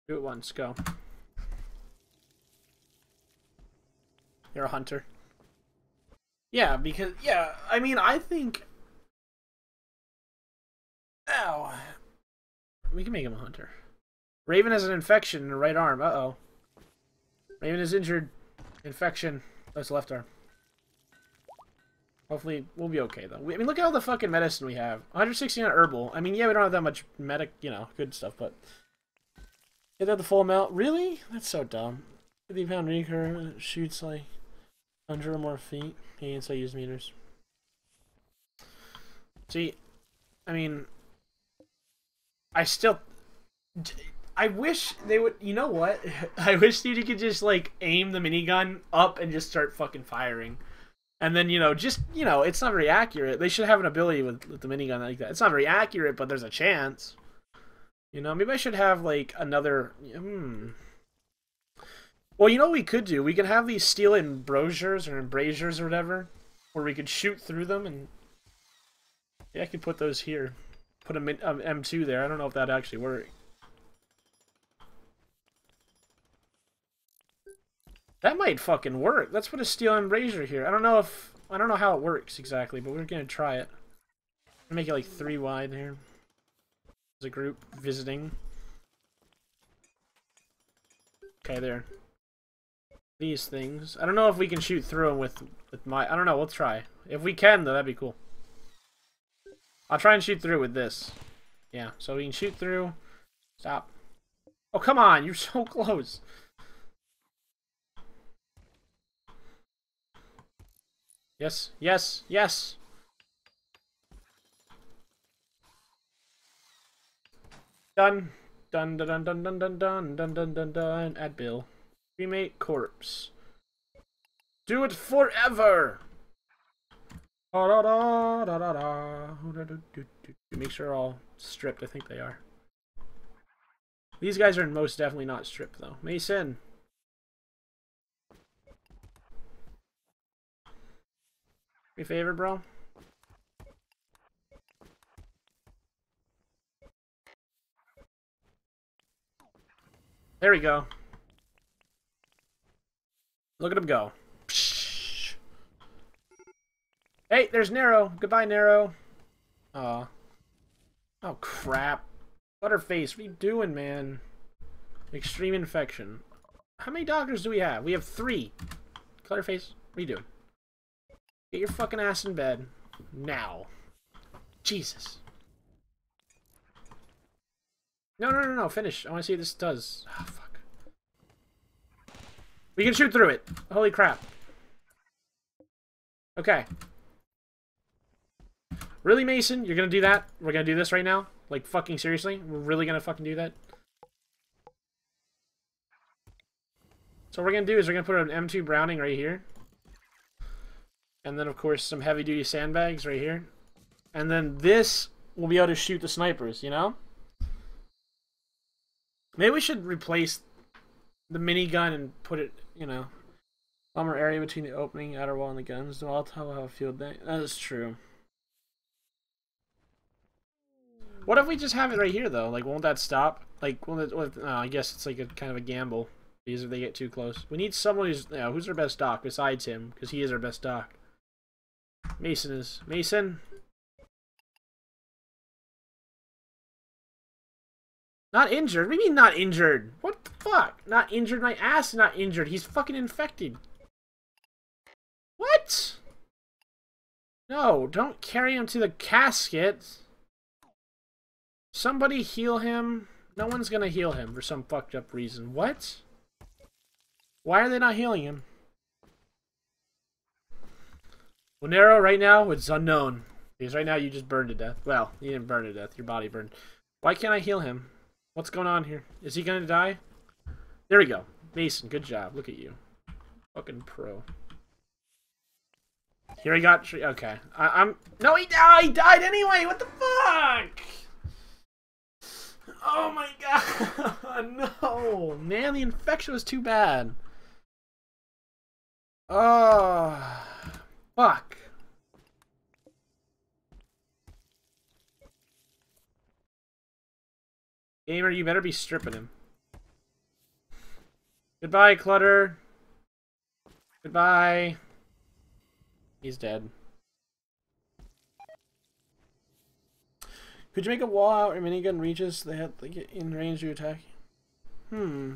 Do it once, go. You're a hunter. Yeah, because, yeah, I mean, I think... Ow. We can make him a hunter. Raven has an infection in her right arm. Uh-oh. Raven is injured. Infection. That's left arm. Hopefully, we'll be okay, though. We, I mean, look at all the fucking medicine we have. one hundred sixty on herbal. I mean, yeah, we don't have that much medic, you know, good stuff, but... Get out the full amount. Really? That's so dumb. fifty pound recurve shoots, like, one hundred or more feet. He can still use meters. See, I mean... I still, I wish they would, you know what? I wish that you could just, like, aim the minigun up and just start fucking firing. And then, you know, just, you know, it's not very accurate. They should have an ability with, with the minigun like that. It's not very accurate, but there's a chance. You know, maybe I should have, like, another, hmm. Well, you know what we could do? We could have these steel embrasures or embrasures or whatever, where we could shoot through them and, yeah, I could put those here. Put an um, M two there. I don't know if that actually worked. That might fucking work. Let's put a steel embrasure here. I don't know if I don't know how it works exactly, but we're gonna try it. Gonna make it like three wide here. There's a group visiting. Okay, there. These things. I don't know if we can shoot through them with with my. I don't know. We'll try. If we can, though, that'd be cool. I'll try and shoot through with this. Yeah, so we can shoot through. Stop. Oh, come on! You're so close! Yes, yes, yes! Done. Dun dun dun dun dun dun dun dun dun dun dun. Add Bill. Cremate corpse. Do it forever! Make sure they're all stripped. I think they are. These guys are most definitely not stripped, though. Mason! Do me a favor, bro. There we go. Look at him go. Psh. Hey, there's Nero. Goodbye, Nero. Aw. Oh, crap. Butterface, what are you doing, man? Extreme infection. How many doctors do we have? We have three. Clutterface, what are you doing? Get your fucking ass in bed. Now. Jesus. No, no, no, no. Finish. I want to see what this does. Oh, fuck. We can shoot through it. Holy crap. Okay. Really, Mason? You're gonna do that? We're gonna do this right now? Like, fucking seriously? We're really gonna fucking do that? So what we're gonna do is we're gonna put an M two Browning right here. And then, of course, some heavy-duty sandbags right here. And then this will be able to shoot the snipers, you know? Maybe we should replace the minigun and put it, you know, bomber area between the opening, outer wall, and the guns. They'll all tell how a field day. That is true. What if we just have it right here, though? Like, won't that stop? Like, won't it, oh, I guess it's like a kind of a gamble. Because if they get too close. We need someone who's, you know, who's our best doc besides him, because he is our best doc. Mason is. Mason? Not injured? What do you mean not injured? What the fuck? Not injured? My ass is not injured. He's fucking infected. What? No, don't carry him to the casket. Somebody heal him. No one's gonna heal him for some fucked up reason. What? Why are they not healing him? Well, Nero, right now, it's unknown. Because right now you just burned to death. Well, you didn't burn to death. Your body burned. Why can't I heal him? What's going on here? Is he going to die? There we go. Mason, good job. Look at you. Fucking pro. Here he got... Tre okay. I I'm... No, he, oh, he died anyway! What the fuck? Oh my god! No! Man, the infection was too bad. Oh... Fuck. Gamer, you better be stripping him. Goodbye, Clutter. Goodbye. He's dead. Could you make a wall out or minigun reaches so they have to get in range to attack? Hmm.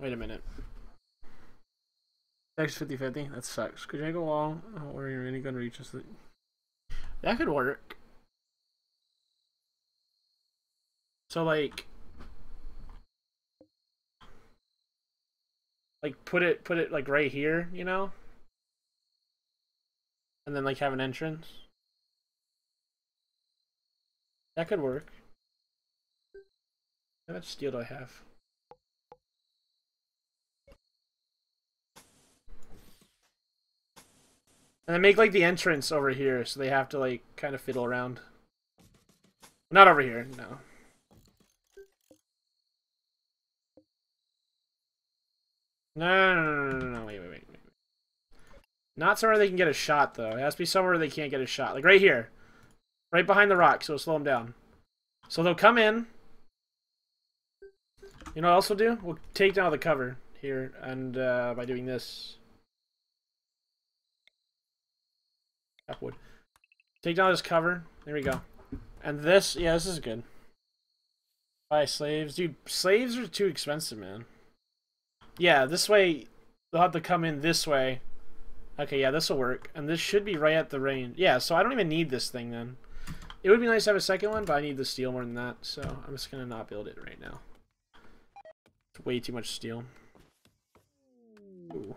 Wait a minute. Next fifty fifty? That sucks. Could you make a wall or your minigun reaches the... That could work. So, like, like put it, put it like right here, you know, and then like have an entrance. That could work. How much steel do I have? And then make like the entrance over here, so they have to like kind of fiddle around. Not over here, no. No, no, no, no, no, wait, wait, wait, wait. Not somewhere they can get a shot, though. It has to be somewhere they can't get a shot. Like, right here. Right behind the rock, so it'll slow them down. So they'll come in. You know what else we'll do? We'll take down the cover here, and uh, by doing this. Upwood. Take down this cover. There we go. And this, yeah, this is good. Buy slaves. Dude, slaves are too expensive, man. Yeah, this way, they'll have to come in this way. Okay, yeah, this will work. And this should be right at the range. Yeah, so I don't even need this thing then. It would be nice to have a second one, but I need the steel more than that. So I'm just going to not build it right now. It's way too much steel. Ooh.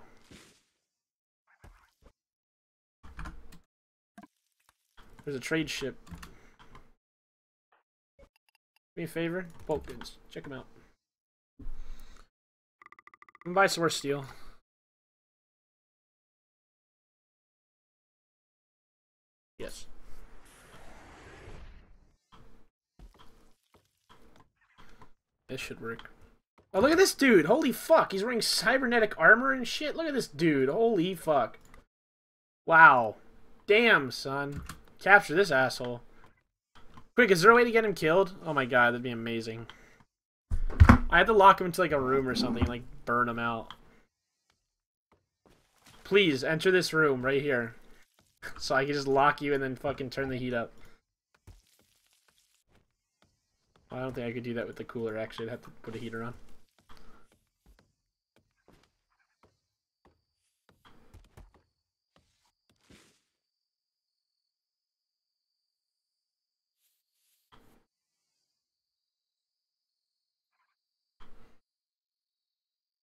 There's a trade ship. Do me a favor. Bulk goods. Check them out. I'm gonna buy some more steel. Yes. This should work. Oh, look at this dude! Holy fuck! He's wearing cybernetic armor and shit! Look at this dude! Holy fuck. Wow. Damn, son. Capture this asshole. Quick, is there a way to get him killed? Oh my god, that'd be amazing. I had to lock him into like a room or something and like burn him out. Please enter this room right here. So I can just lock you and then fucking turn the heat up. I don't think I could do that with the cooler, actually. I'd have to put a heater on.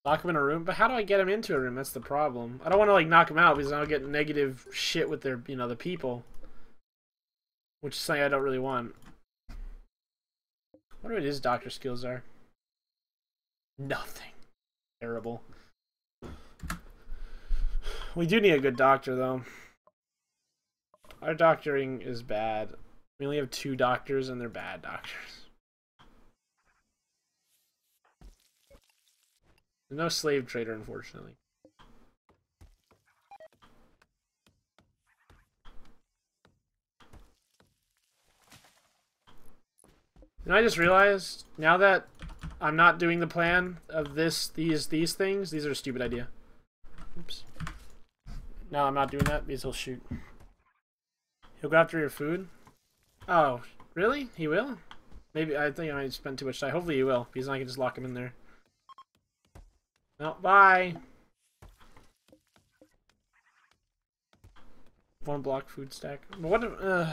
Lock him in a room? But how do I get him into a room? That's the problem. I don't want to, like, knock him out because I'll get negative shit with their, you know, the people. Which is something I don't really want. I wonder what his doctor skills are. Nothing. Terrible. We do need a good doctor, though. Our doctoring is bad. We only have two doctors, and they're bad doctors. There's no slave trader, unfortunately. And I just realized now that I'm not doing the plan of this, these, these things. These are a stupid idea. Oops. No, I'm not doing that because he'll shoot. He'll go after your food. Oh, really? He will? Maybe I think I might spend too much time. Hopefully he will, because I can just lock him in there. No, bye. One block food stack. What? Uh...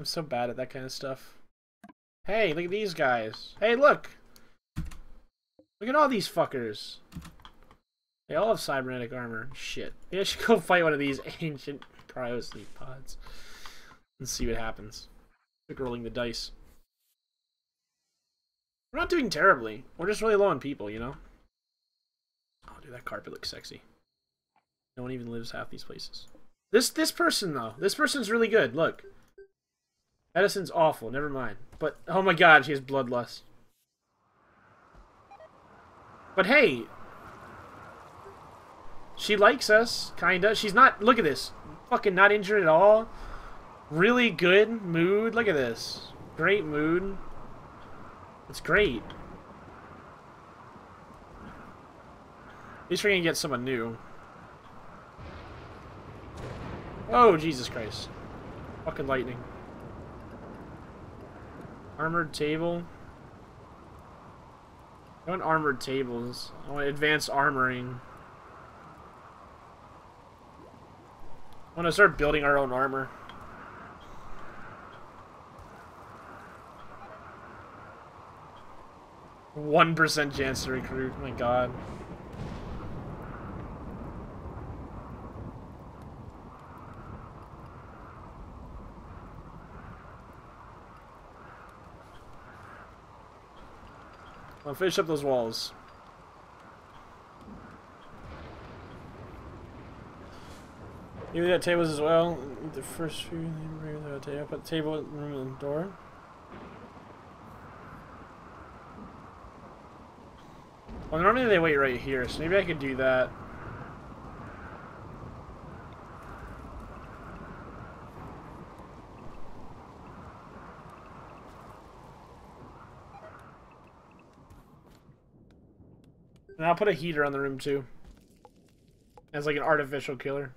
I'm so bad at that kind of stuff. Hey, look at these guys. Hey, look! Look at all these fuckers. They all have cybernetic armor. Shit. Maybe I should go fight one of these ancient cryosleep pods. Let's see what happens. Like rolling the dice. We're not doing terribly. We're just really low on people, you know? Oh, dude, that carpet looks sexy. No one even lives half these places. This, this person, though. This person's really good. Look. Medicine's awful, never mind. But, oh my god, she has bloodlust. But hey! She likes us, kinda. She's not, look at this. Fucking not injured at all. Really good mood, look at this. Great mood. It's great. At least we're gonna get someone new. Oh, Jesus Christ. Fucking lightning. Armored table. I want armored tables. I want advanced armoring. I want to start building our own armor. One percent chance to recruit. Oh my god. I'll finish up those walls. You got tables as well. The first few, I put the table in the room and the door. Well, normally they wait right here, so maybe I could do that. And I'll put a heater on the room, too. As, like, an artificial killer.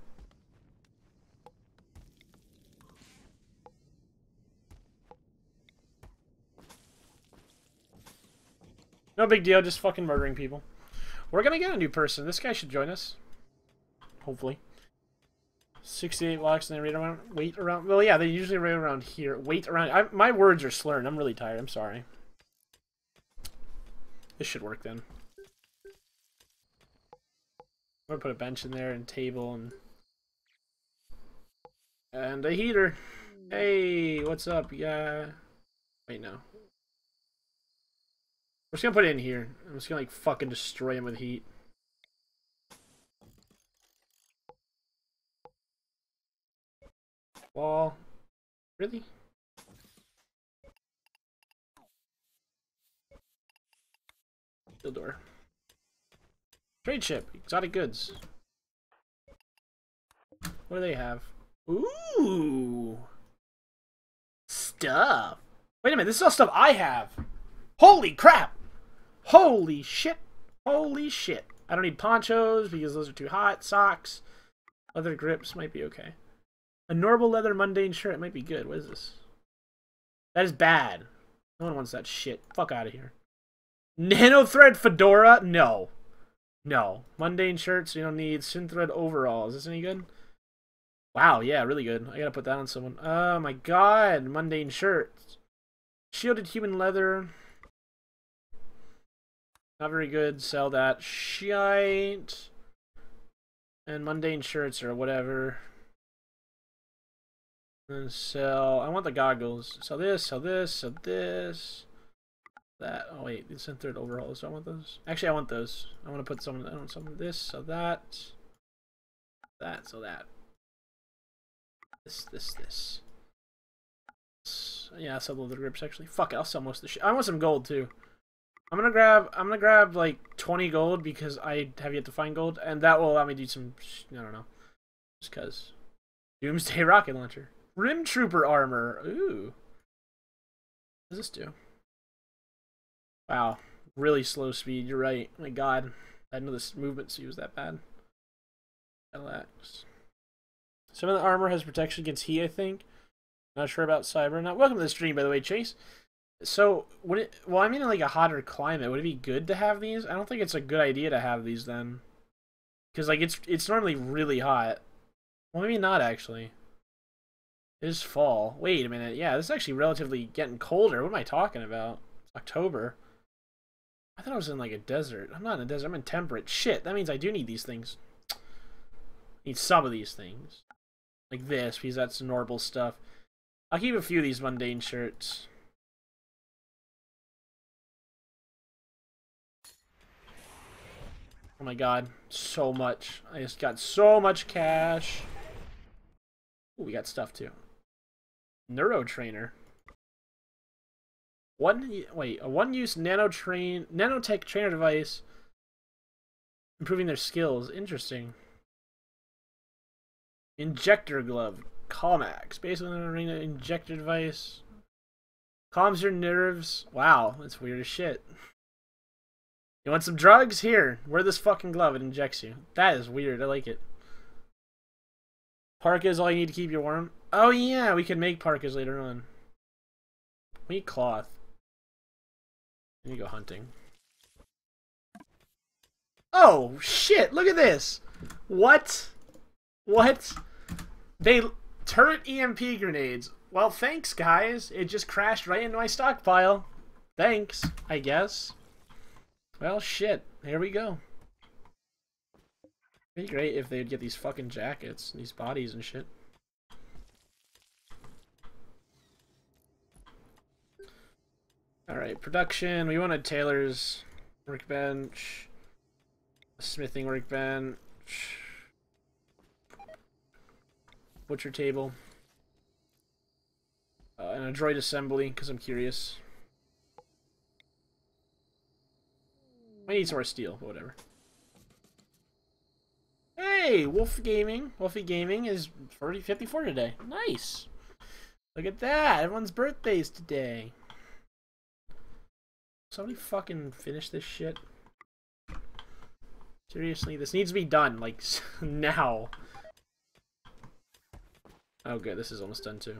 No big deal, just fucking murdering people. We're gonna get a new person. This guy should join us. Hopefully. sixty-eight blocks, and they wait around... Wait around... Well, yeah, they usually wait around here. Wait around... I, my words are slurred. I'm really tired. I'm sorry. This should work, then. I'm gonna put a bench in there and table and and a heater. Hey, what's up? Yeah. Wait, no. We're just gonna put it in here. I'm just gonna like fucking destroy him with heat. Wall. Really? Steel door. Trade ship, exotic goods. What do they have? Ooh! Stuff! Wait a minute, this is all stuff I have. Holy crap! Holy shit! Holy shit! I don't need ponchos because those are too hot. Socks. Leather grips might be okay. A normal leather mundane shirt might be good. What is this? That is bad. No one wants that shit. Fuck out of here. Nano thread fedora? No. No. Mundane shirts you don't need. Synthread overalls. Is this any good? Wow, yeah, really good. I gotta put that on someone. Oh my god. Mundane shirts. Shielded human leather. Not very good. Sell that shite. And mundane shirts or whatever. And sell. I want the goggles. Sell this, sell this, sell this. That. Oh, wait. It's in third overhaul. So I want those. Actually, I want those. I want to put some. I want some of this, so that. That, so that. This, this, this. So, yeah, I'll sell the leather grips actually. Fuck it. I'll sell most of the shit. I want some gold too. I'm gonna grab, I'm gonna grab like twenty gold because I have yet to find gold, and that will allow me to do some, I don't know, just cause. Doomsday rocket launcher, Rim Trooper armor. Ooh, what does this do? Wow, really slow speed. You're right. Oh my god, I didn't know this movement speed was that bad. L X. Some of the armor has protection against heat. I think. Not sure about cyber. Not welcome to the stream, by the way, Chase. So, would it, well, I mean, in like a hotter climate, would it be good to have these? I don't think it's a good idea to have these then. Because, like, it's it's normally really hot. Well, maybe not, actually. It is fall. Wait a minute. Yeah, this is actually relatively getting colder. What am I talking about? It's October. I thought I was in, like, a desert. I'm not in a desert. I'm in temperate. Shit, that means I do need these things. I need some of these things. Like this, because that's normal stuff. I'll keep a few of these mundane shirts. Oh my god, so much. I just got so much cash. Ooh, we got stuff too. Neuro trainer. One wait, a one-use nano train nanotech trainer device. Improving their skills. Interesting. Injector glove. Calmax. Basically an arena injector device. Calms your nerves. Wow, that's weird as shit. You want some drugs? Here, wear this fucking glove. It injects you. That is weird. I like it. Parka is all you need to keep you warm. Oh yeah, we can make parkas later on. We need cloth. We need to go hunting. Oh shit! Look at this. What? What? They turret E M P grenades. Well, thanks guys. It just crashed right into my stockpile. Thanks, I guess. Well, shit. Here we go. It'd be great if they'd get these fucking jackets, these bodies and shit. Alright, production. We want a tailor's workbench. A smithing workbench. Butcher table. Uh, and a droid assembly, because I'm curious. I need some more steel, but whatever. Hey, Wolf Gaming. Wolfie Gaming is forty, fifty-four today. Nice. Look at that. Everyone's birthday's today. Somebody fucking finish this shit. Seriously, this needs to be done, like, now. Oh, good. This is almost done, too.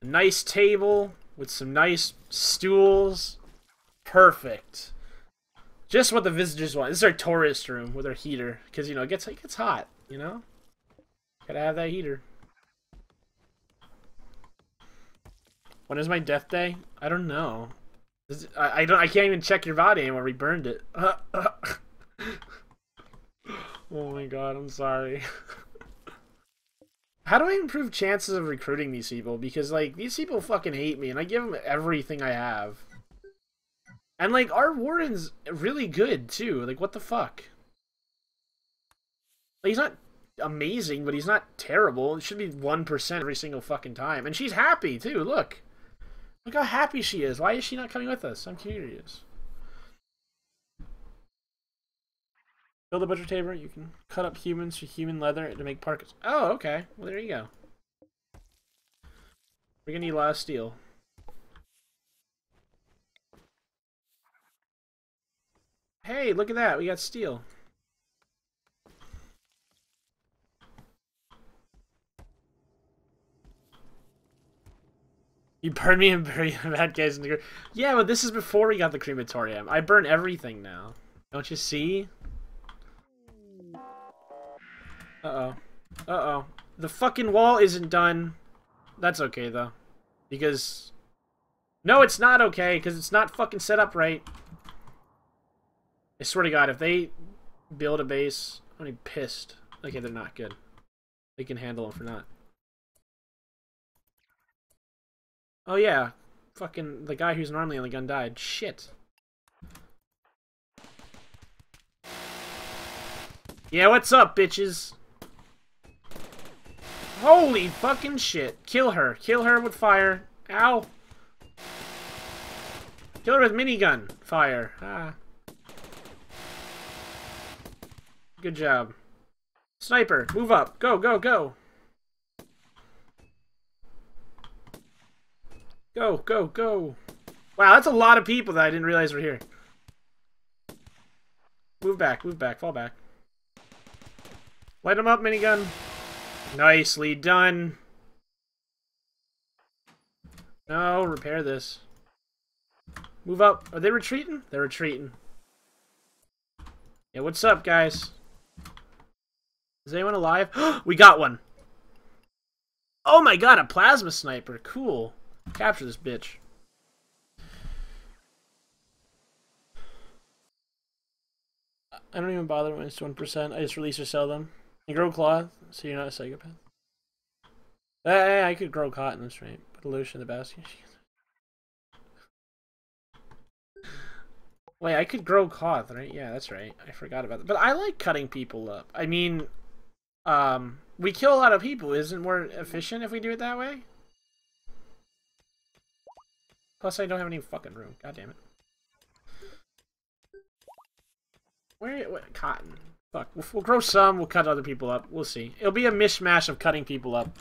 A nice table. With some nice stools. Perfect. Just what the visitors want. This is our tourist room with our heater. Because, you know, it gets, it gets hot, you know? Gotta have that heater. When is my death day? I don't know. Is it, I, I, don't, I can't even check your body anymore. We burned it. Oh my god, I'm sorry. How do I improve chances of recruiting these people? Because, like, these people fucking hate me, and I give them everything I have. And, like, our warden's really good, too. Like, what the fuck? Like, he's not amazing, but he's not terrible. It should be one percent every single fucking time. And she's happy, too. Look. Look how happy she is. Why is she not coming with us? I'm curious. Build a butcher table. You can cut up humans for human leather to make parkas. Oh, okay. Well, there you go. We're gonna need a lot of steel. Hey, look at that. We got steel. You burn me and bury the bad guys in the grave. Yeah, but this is before we got the crematorium. I burn everything now. Don't you see? Uh-oh. Uh-oh. The fucking wall isn't done. That's okay, though. Because... No, it's not okay, because it's not fucking set up right. I swear to God, if they build a base, I'm gonna be pissed. Okay, they're not good. They can handle them for not. Oh yeah, fucking the guy who's normally on the gun died. Shit. Yeah, what's up, bitches? Holy fucking shit. Kill her. Kill her with fire. Ow. Kill her with minigun. Fire. Ah. Good job. Sniper, move up. Go, go, go. Go, go, go. Wow, that's a lot of people that I didn't realize were here. Move back, move back, fall back. Light them up, minigun. Nicely done. No, repair this. Move up. Are they retreating? They're retreating. Yeah, what's up, guys? Is anyone alive? We got one. Oh my God, a plasma sniper. Cool. Capture this bitch. I don't even bother when it's one percent. I just release or sell them. You grow cloth, so you're not a psychopath. Hey, I could grow cotton, that's right. Put a lotion in the basket. Wait, I could grow cloth, right? Yeah, that's right. I forgot about that. But I like cutting people up. I mean, um, we kill a lot of people. Isn't it more efficient if we do it that way? Plus, I don't have any fucking room. God damn it. Where, where cotton? Fuck. We'll, we'll grow some. We'll cut other people up. We'll see. It'll be a mishmash of cutting people up.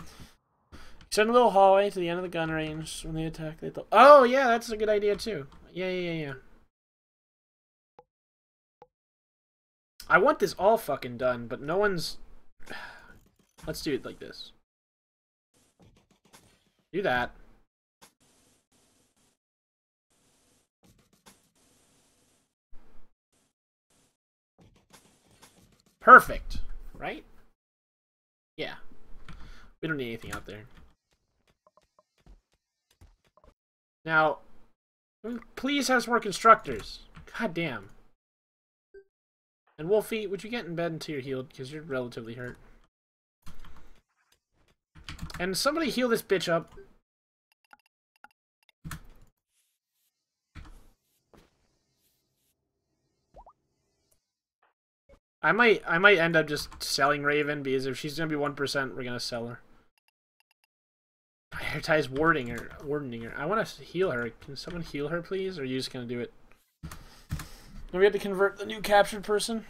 Send a little hallway to the end of the gun range when they attack. They th oh yeah, that's a good idea too. Yeah, yeah, yeah, yeah. I want this all fucking done, but no one's. Let's do it like this. Do that. Perfect, right? Yeah. We don't need anything out there. Now, please have some more constructors. God damn. And Wolfie, would you get in bed until you're healed? Because you're relatively hurt. And somebody heal this bitch up. I might I might end up just selling Raven, because if she's gonna be one percent, we're gonna sell her. Prioritize warding her wardening her. I wanna heal her. Can someone heal her please? Or are you just gonna do it? Do we have to convert the new captured person?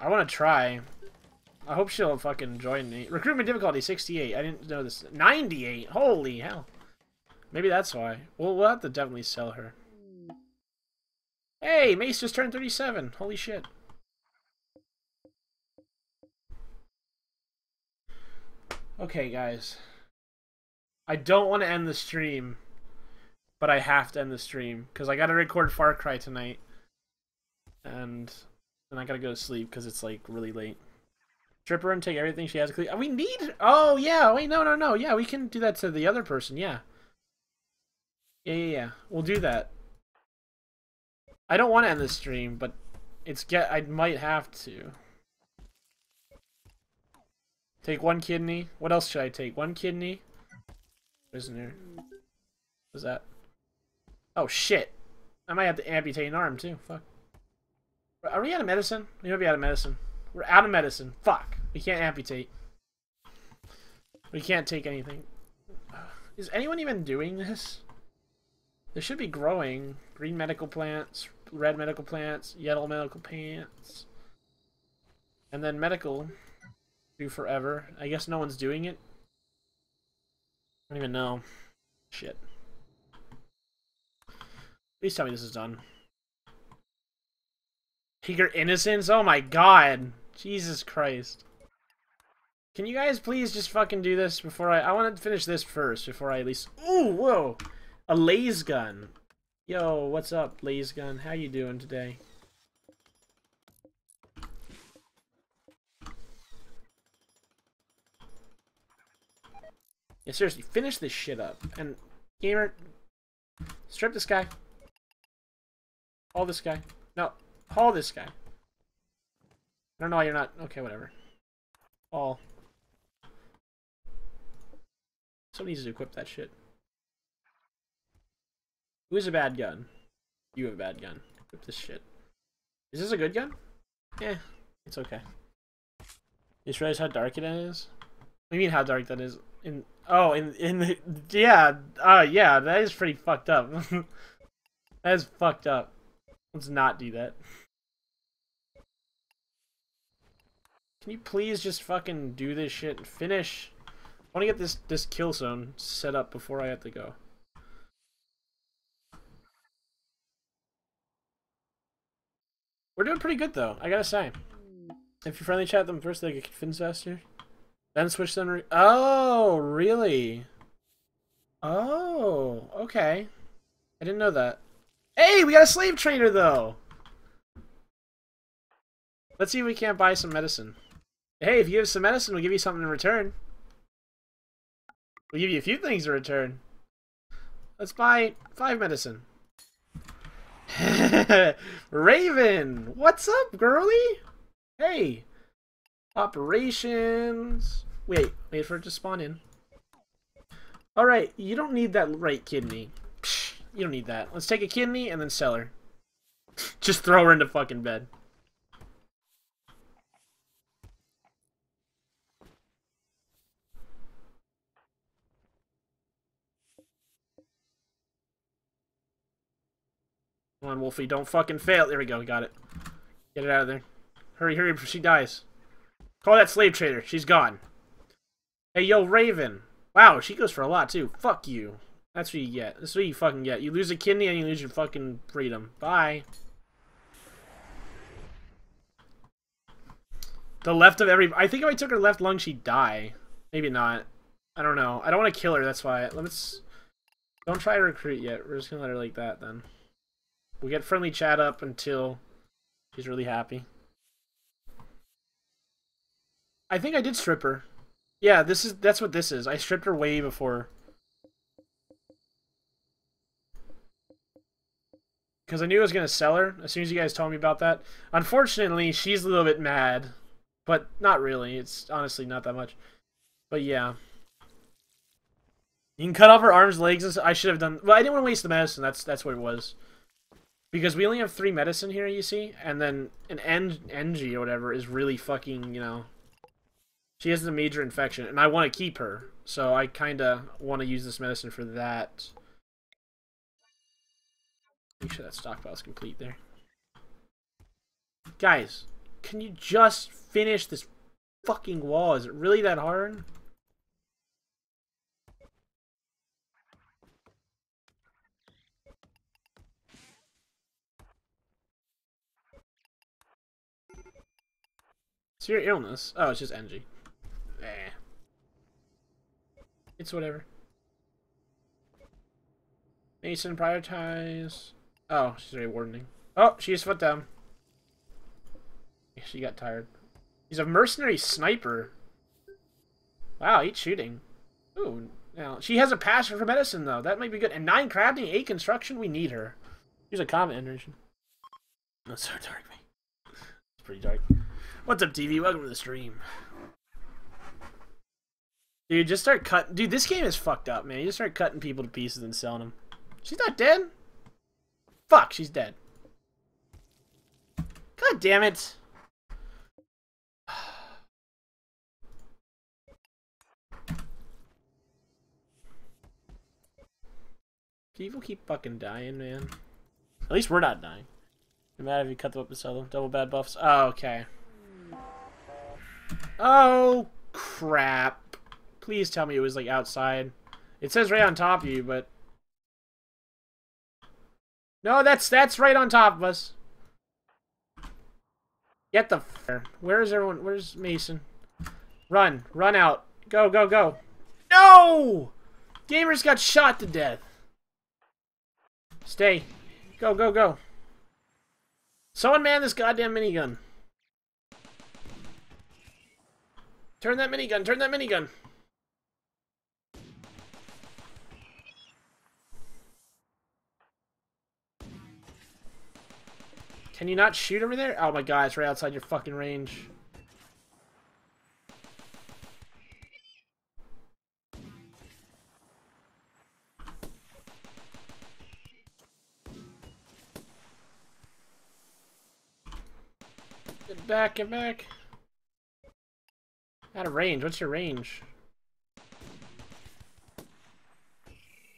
I wanna try. I hope she'll fucking join me. Recruitment difficulty sixty-eight. I didn't know this. ninety-eight! Holy hell. Maybe that's why. Well, we'll have to definitely sell her. Hey, Mace just turned thirty-seven. Holy shit. Okay, guys. I don't want to end the stream, but I have to end the stream because I got to record Far Cry tonight. And then I got to go to sleep because it's like really late. Strip her and take everything she has. We need... Oh, yeah. Wait, no, no, no. Yeah, we can do that to the other person. Yeah. Yeah, yeah, yeah. We'll do that. I don't want to end this stream, but it's get. I might have to. Take one kidney. What else should I take? One kidney. Prisoner. What's that? Oh shit! I might have to amputate an arm too. Fuck. Are we out of medicine? We might be out of medicine. We're out of medicine. Fuck. We can't amputate. We can't take anything. Is anyone even doing this? They should be growing. Green medical plants, red medical plants, yellow medical plants. And then medical. Do forever. I guess no one's doing it. I don't even know. Shit. Please tell me this is done. Peaker Innocence? Oh my god. Jesus Christ. Can you guys please just fucking do this before I... I want to finish this first before I at least... Ooh, whoa! A laser gun. Yo, what's up, laser gun? How you doing today? Yeah, seriously, finish this shit up. And, gamer, strip this guy. Haul this guy. No, haul this guy. I don't know why you're not... Okay, whatever. Haul. Somebody needs to equip that shit. Who has a bad gun? You have a bad gun. Equip this shit. Is this a good gun? Eh, it's okay. You just realize how dark it is? What do you mean how dark that is? In... Oh, in in the yeah, uh, yeah, that is pretty fucked up. That is fucked up. Let's not do that. Can you please just fucking do this shit and finish? I want to get this this kill zone set up before I have to go. We're doing pretty good though, I gotta say. If you friendly chat them first, they get convinced faster. Then switch them. Re oh, really? Oh, okay. I didn't know that. Hey, we got a slave trader though. Let's see if we can't buy some medicine. Hey, if you have some medicine, we'll give you something in return. We'll give you a few things in return. Let's buy five medicine. Raven, what's up, girlie? Hey. Operations. Wait, wait for it to spawn in. Alright, you don't need that right kidney. Psh, you don't need that. Let's take a kidney and then sell her. Just throw her into fucking bed. Come on, Wolfie, don't fucking fail. There we go, got it. Get it out of there. Hurry, hurry before she dies. Call that slave trader. She's gone. Hey, yo, Raven. Wow, she goes for a lot, too. Fuck you. That's what you get. That's what you fucking get. You lose a kidney and you lose your fucking freedom. Bye. The left of every... I think if I took her left lung, she'd die. Maybe not. I don't know. I don't want to kill her, that's why. Let's... Don't try to recruit yet. We're just gonna let her like that, then. We'll get friendly chat up until she's really happy. I think I did strip her. Yeah, this is that's what this is. I stripped her way before. Because I knew I was going to sell her as soon as you guys told me about that. Unfortunately, she's a little bit mad. But not really. It's honestly not that much. But yeah. You can cut off her arms, legs, and stuff. I should have done... Well, I didn't want to waste the medicine. That's that's what it was. Because we only have three medicine here, you see? And then an N G or whatever is really fucking, you know... She has a major infection, and I want to keep her, so I kind of want to use this medicine for that. Make sure that stockpile's complete there. Guys, can you just finish this fucking wall? Is it really that hard? Severe illness? Oh, it's just N G. Eh. It's whatever. Mason, prioritize. Oh, she's already wardening. Oh, she just went down. She got tired. He's a mercenary sniper. Wow, he's shooting. Ooh, now she has a passion for medicine though. That might be good. And nine crafting, eight construction. We need her. Here's a comment energy. That's so dark, man. It's pretty dark. What's up, T V? Welcome to the stream. Dude, just start cutting. Dude, this game is fucked up, man. You just start cutting people to pieces and selling them. She's not dead. Fuck, she's dead. God damn it. Do evil keep fucking dying, man? At least we're not dying. No matter if you cut them up and sell them. Double bad buffs. Oh, okay. Oh, crap. Please tell me it was, like, outside. It says right on top of you, but... No, that's that's right on top of us. Get the f***er. Where is everyone? Where's Mason? Run. Run out. Go, go, go. No! Gamers got shot to death. Stay. Go, go, go. Someone man this goddamn minigun. Turn that minigun. Turn that minigun. Can you not shoot over there? Oh my god, it's right outside your fucking range. Get back, get back. Out of range, what's your range?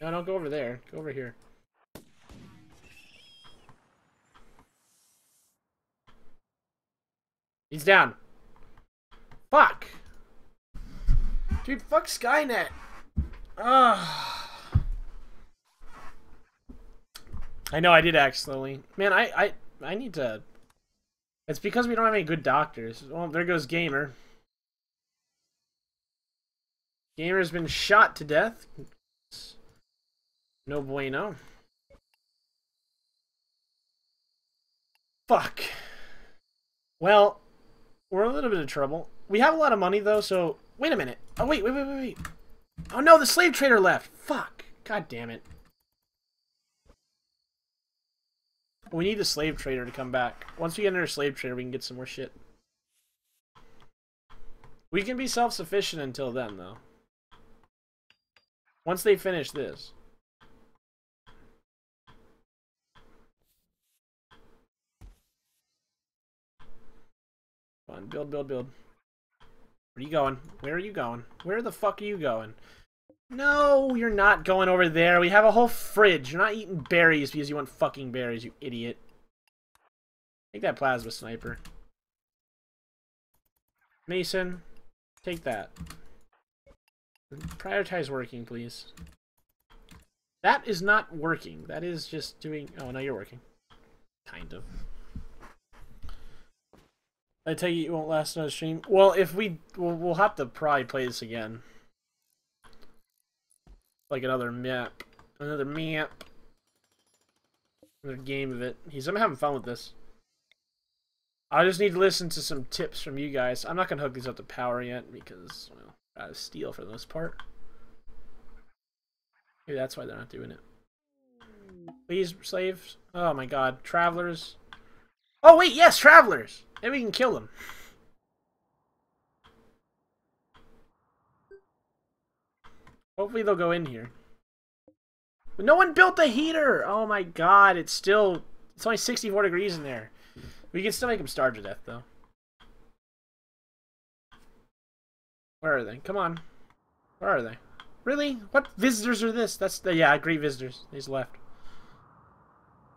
No, don't go over there. Go over here. He's down. Fuck. Dude, fuck Skynet. Ugh. I know I did act slowly. Man, I, I, I need to... It's because we don't have any good doctors. Well, there goes Gamer. Gamer's been shot to death. No bueno. Fuck. Well... We're in a little bit of trouble. We have a lot of money, though, so... Wait a minute. Oh, wait, wait, wait, wait, wait. Oh, no, the slave trader left. Fuck. God damn it. We need the slave trader to come back. Once we get another slave trader, we can get some more shit. We can be self-sufficient until then, though. Once they finish this. Build, build, build. Where are you going? Where are you going? Where the fuck are you going? No, you're not going over there. We have a whole fridge. You're not eating berries because you want fucking berries, you idiot. Take that plasma sniper. Mason, take that. Prioritize working, please. That is not working. That is just doing... Oh, no, you're working. Kind of. I take it you won't last another stream. Well, if we... We'll, we'll have to probably play this again. Like another map. Another map. Another game of it. He's, I'm having fun with this. I just need to listen to some tips from you guys. I'm not going to hook these up to power yet because, well, I gotta steal for the most part. Maybe that's why they're not doing it. Please, slaves. Oh my god. Travelers. Oh wait, yes, travelers! Then we can kill them. Hopefully they'll go in here. But no one built the heater! Oh my god, it's still... It's only sixty-four degrees in there. We can still make them starve to death, though. Where are they? Come on. Where are they? Really? What visitors are this? That's the... Yeah, great visitors. They just left.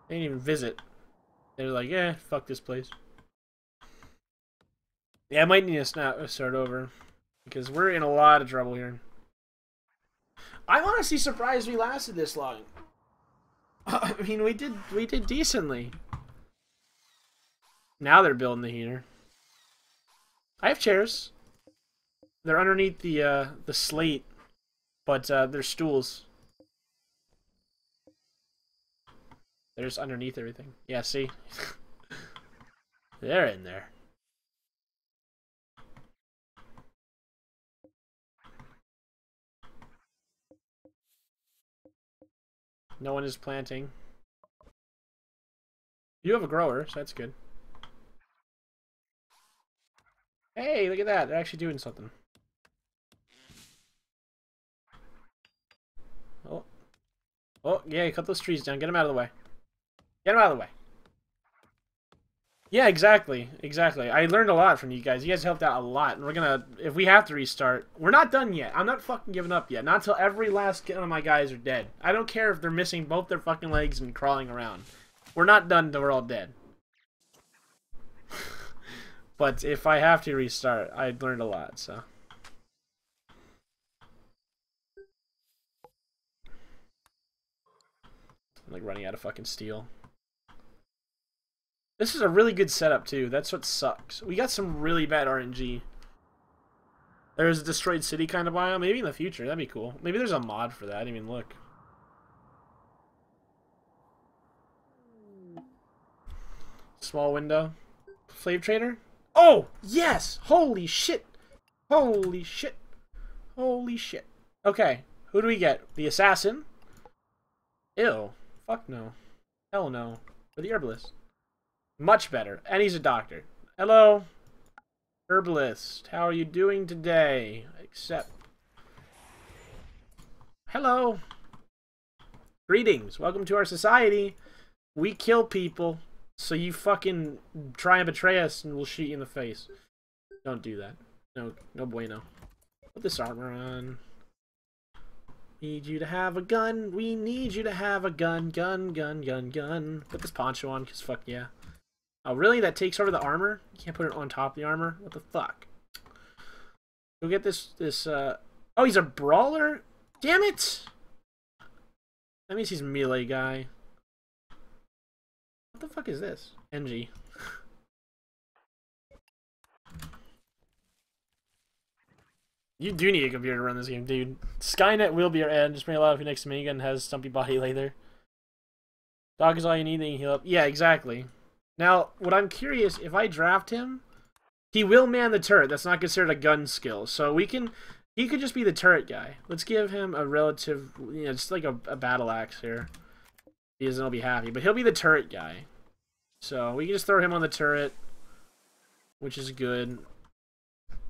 They didn't even visit. They're like, eh, fuck this place. Yeah, I might need to start over, because we're in a lot of trouble here. I'm honestly surprised we lasted this long. I mean, we did we did decently. Now they're building the heater. I have chairs. They're underneath the uh, the slate, but uh, they're stools. They're just underneath everything. Yeah, see? They're in there. No one is planting. You have a grower, so that's good. Hey, look at that. They're actually doing something. Oh. Oh, yeah, cut those trees down. Get them out of the way. Get them out of the way. Yeah, exactly, exactly. I learned a lot from you guys. You guys helped out a lot, and we're gonna, if we have to restart, we're not done yet. I'm not fucking giving up yet. Not until every last one of my guys are dead. I don't care if they're missing both their fucking legs and crawling around. We're not done until we're all dead. But if I have to restart, I learned a lot, so. I'm like running out of fucking steel. This is a really good setup, too. That's what sucks. We got some really bad R N G. There's a destroyed city kind of biome. Maybe in the future. That'd be cool. Maybe there's a mod for that. I didn't even look. Small window. Slave trader? Oh! Yes! Holy shit! Holy shit! Holy shit. Okay. Who do we get? The assassin? Ew. Fuck no. Hell no. Or the herbalist. Much better. And he's a doctor. Hello, herbalist. How are you doing today? Except... Hello. Greetings. Welcome to our society. We kill people, so you fucking try and betray us and we'll shoot you in the face. Don't do that. No, no bueno. Put this armor on. Need you to have a gun. We need you to have a gun. Gun, gun, gun, gun. Put this poncho on, because fuck yeah. Oh, really? That takes over the armor? You can't put it on top of the armor? What the fuck? Go get this, this, uh... Oh, he's a brawler? Damn it! That means he's a melee guy. What the fuck is this? N G. You do need a computer to run this game, dude. Skynet will be your end. Just may allow if you're next to Minigun has stumpy body later. Dog is all you need, then you heal up. Yeah, exactly. Now, what I'm curious, if I draft him, he will man the turret. That's not considered a gun skill. So we can, he could just be the turret guy. Let's give him a relative, you know, just like a, a battle axe here. He doesn't, he'll be happy, but he'll be the turret guy. So we can just throw him on the turret, which is good.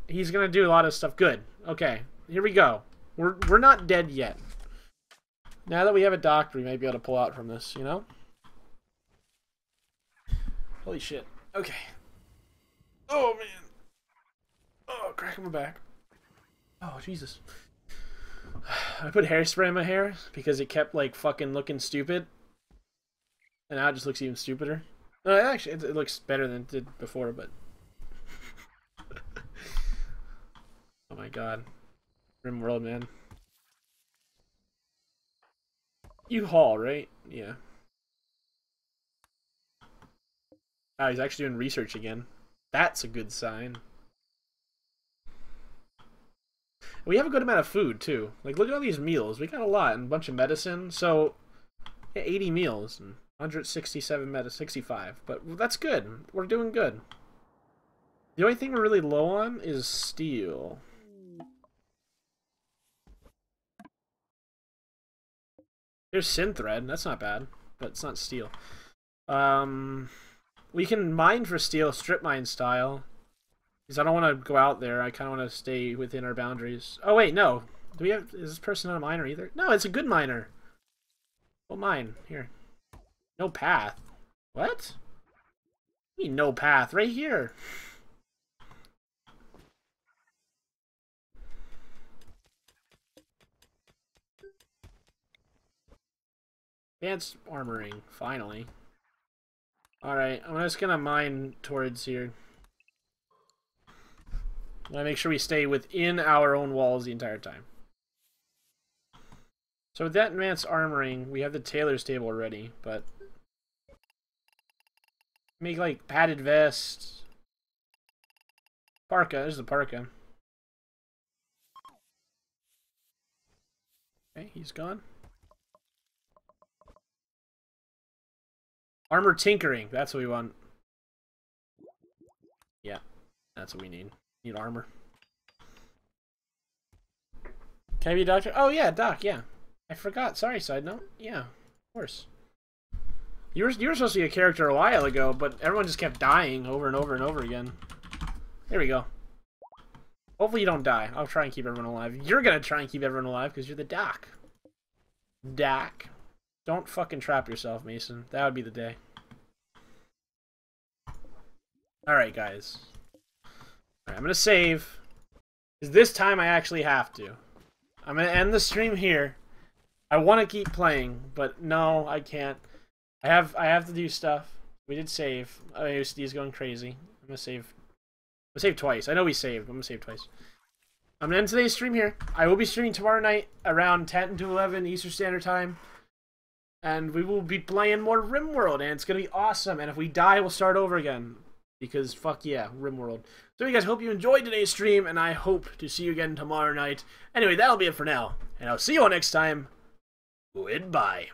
He's going to do a lot of stuff. Good. Okay, here we go. We're, we're not dead yet. Now that we have a doctor, we might be able to pull out from this, you know? Holy shit. Okay. Oh, man. Oh, crack in my back. Oh, Jesus. I put hairspray in my hair because it kept, like, fucking looking stupid. And now it just looks even stupider. No, actually, it, it looks better than it did before, but... Oh, my God. RimWorld, man. You haul, right? Yeah. Ah, he's actually doing research again. That's a good sign. We have a good amount of food, too. Like, look at all these meals. We got a lot and a bunch of medicine. So, yeah, eighty meals and one hundred sixty-seven medicine, sixty-five. But that's good. We're doing good. The only thing we're really low on is steel. There's Synthread. That's not bad, but it's not steel. Um... We can mine for steel, strip mine style. Because I don't want to go out there. I kind of want to stay within our boundaries. Oh, wait, no. Do we have... Is this person not a miner either? No, it's a good miner. Well, mine. Here. No path. What? What do you mean no path? Right here. Advanced armoring. Finally. Alright, I'm just gonna mine towards here. I'm gonna make sure we stay within our own walls the entire time. So with that advanced armoring, we have the tailor's table already, but... Make, like, padded vests. Parka, there's the parka. Okay, he's gone. Armor tinkering, that's what we want. Yeah, that's what we need. Need armor. Can I be a doctor? Oh yeah, doc, yeah. I forgot, sorry, side note. Yeah, of course. You were, you were supposed to be a character a while ago, but everyone just kept dying over and over and over again. There we go. Hopefully you don't die. I'll try and keep everyone alive. You're gonna try and keep everyone alive because you're the doc. Doc. Don't fucking trap yourself, Mason. That would be the day. Alright, guys. All right, I'm going to save. Because this time I actually have to. I'm going to end the stream here. I want to keep playing, but no, I can't. I have I have to do stuff. We did save. Oh, he's going crazy. I'm going to save. I'm going to save twice. I know we saved, but I'm going to save twice. I'm going to end today's stream here. I will be streaming tomorrow night around ten to eleven Eastern Standard Time. And we will be playing more RimWorld, and it's going to be awesome. And if we die, we'll start over again. Because, fuck yeah, RimWorld. So, you guys, hope you enjoyed today's stream, and I hope to see you again tomorrow night. Anyway, that'll be it for now. And I'll see you all next time. Goodbye.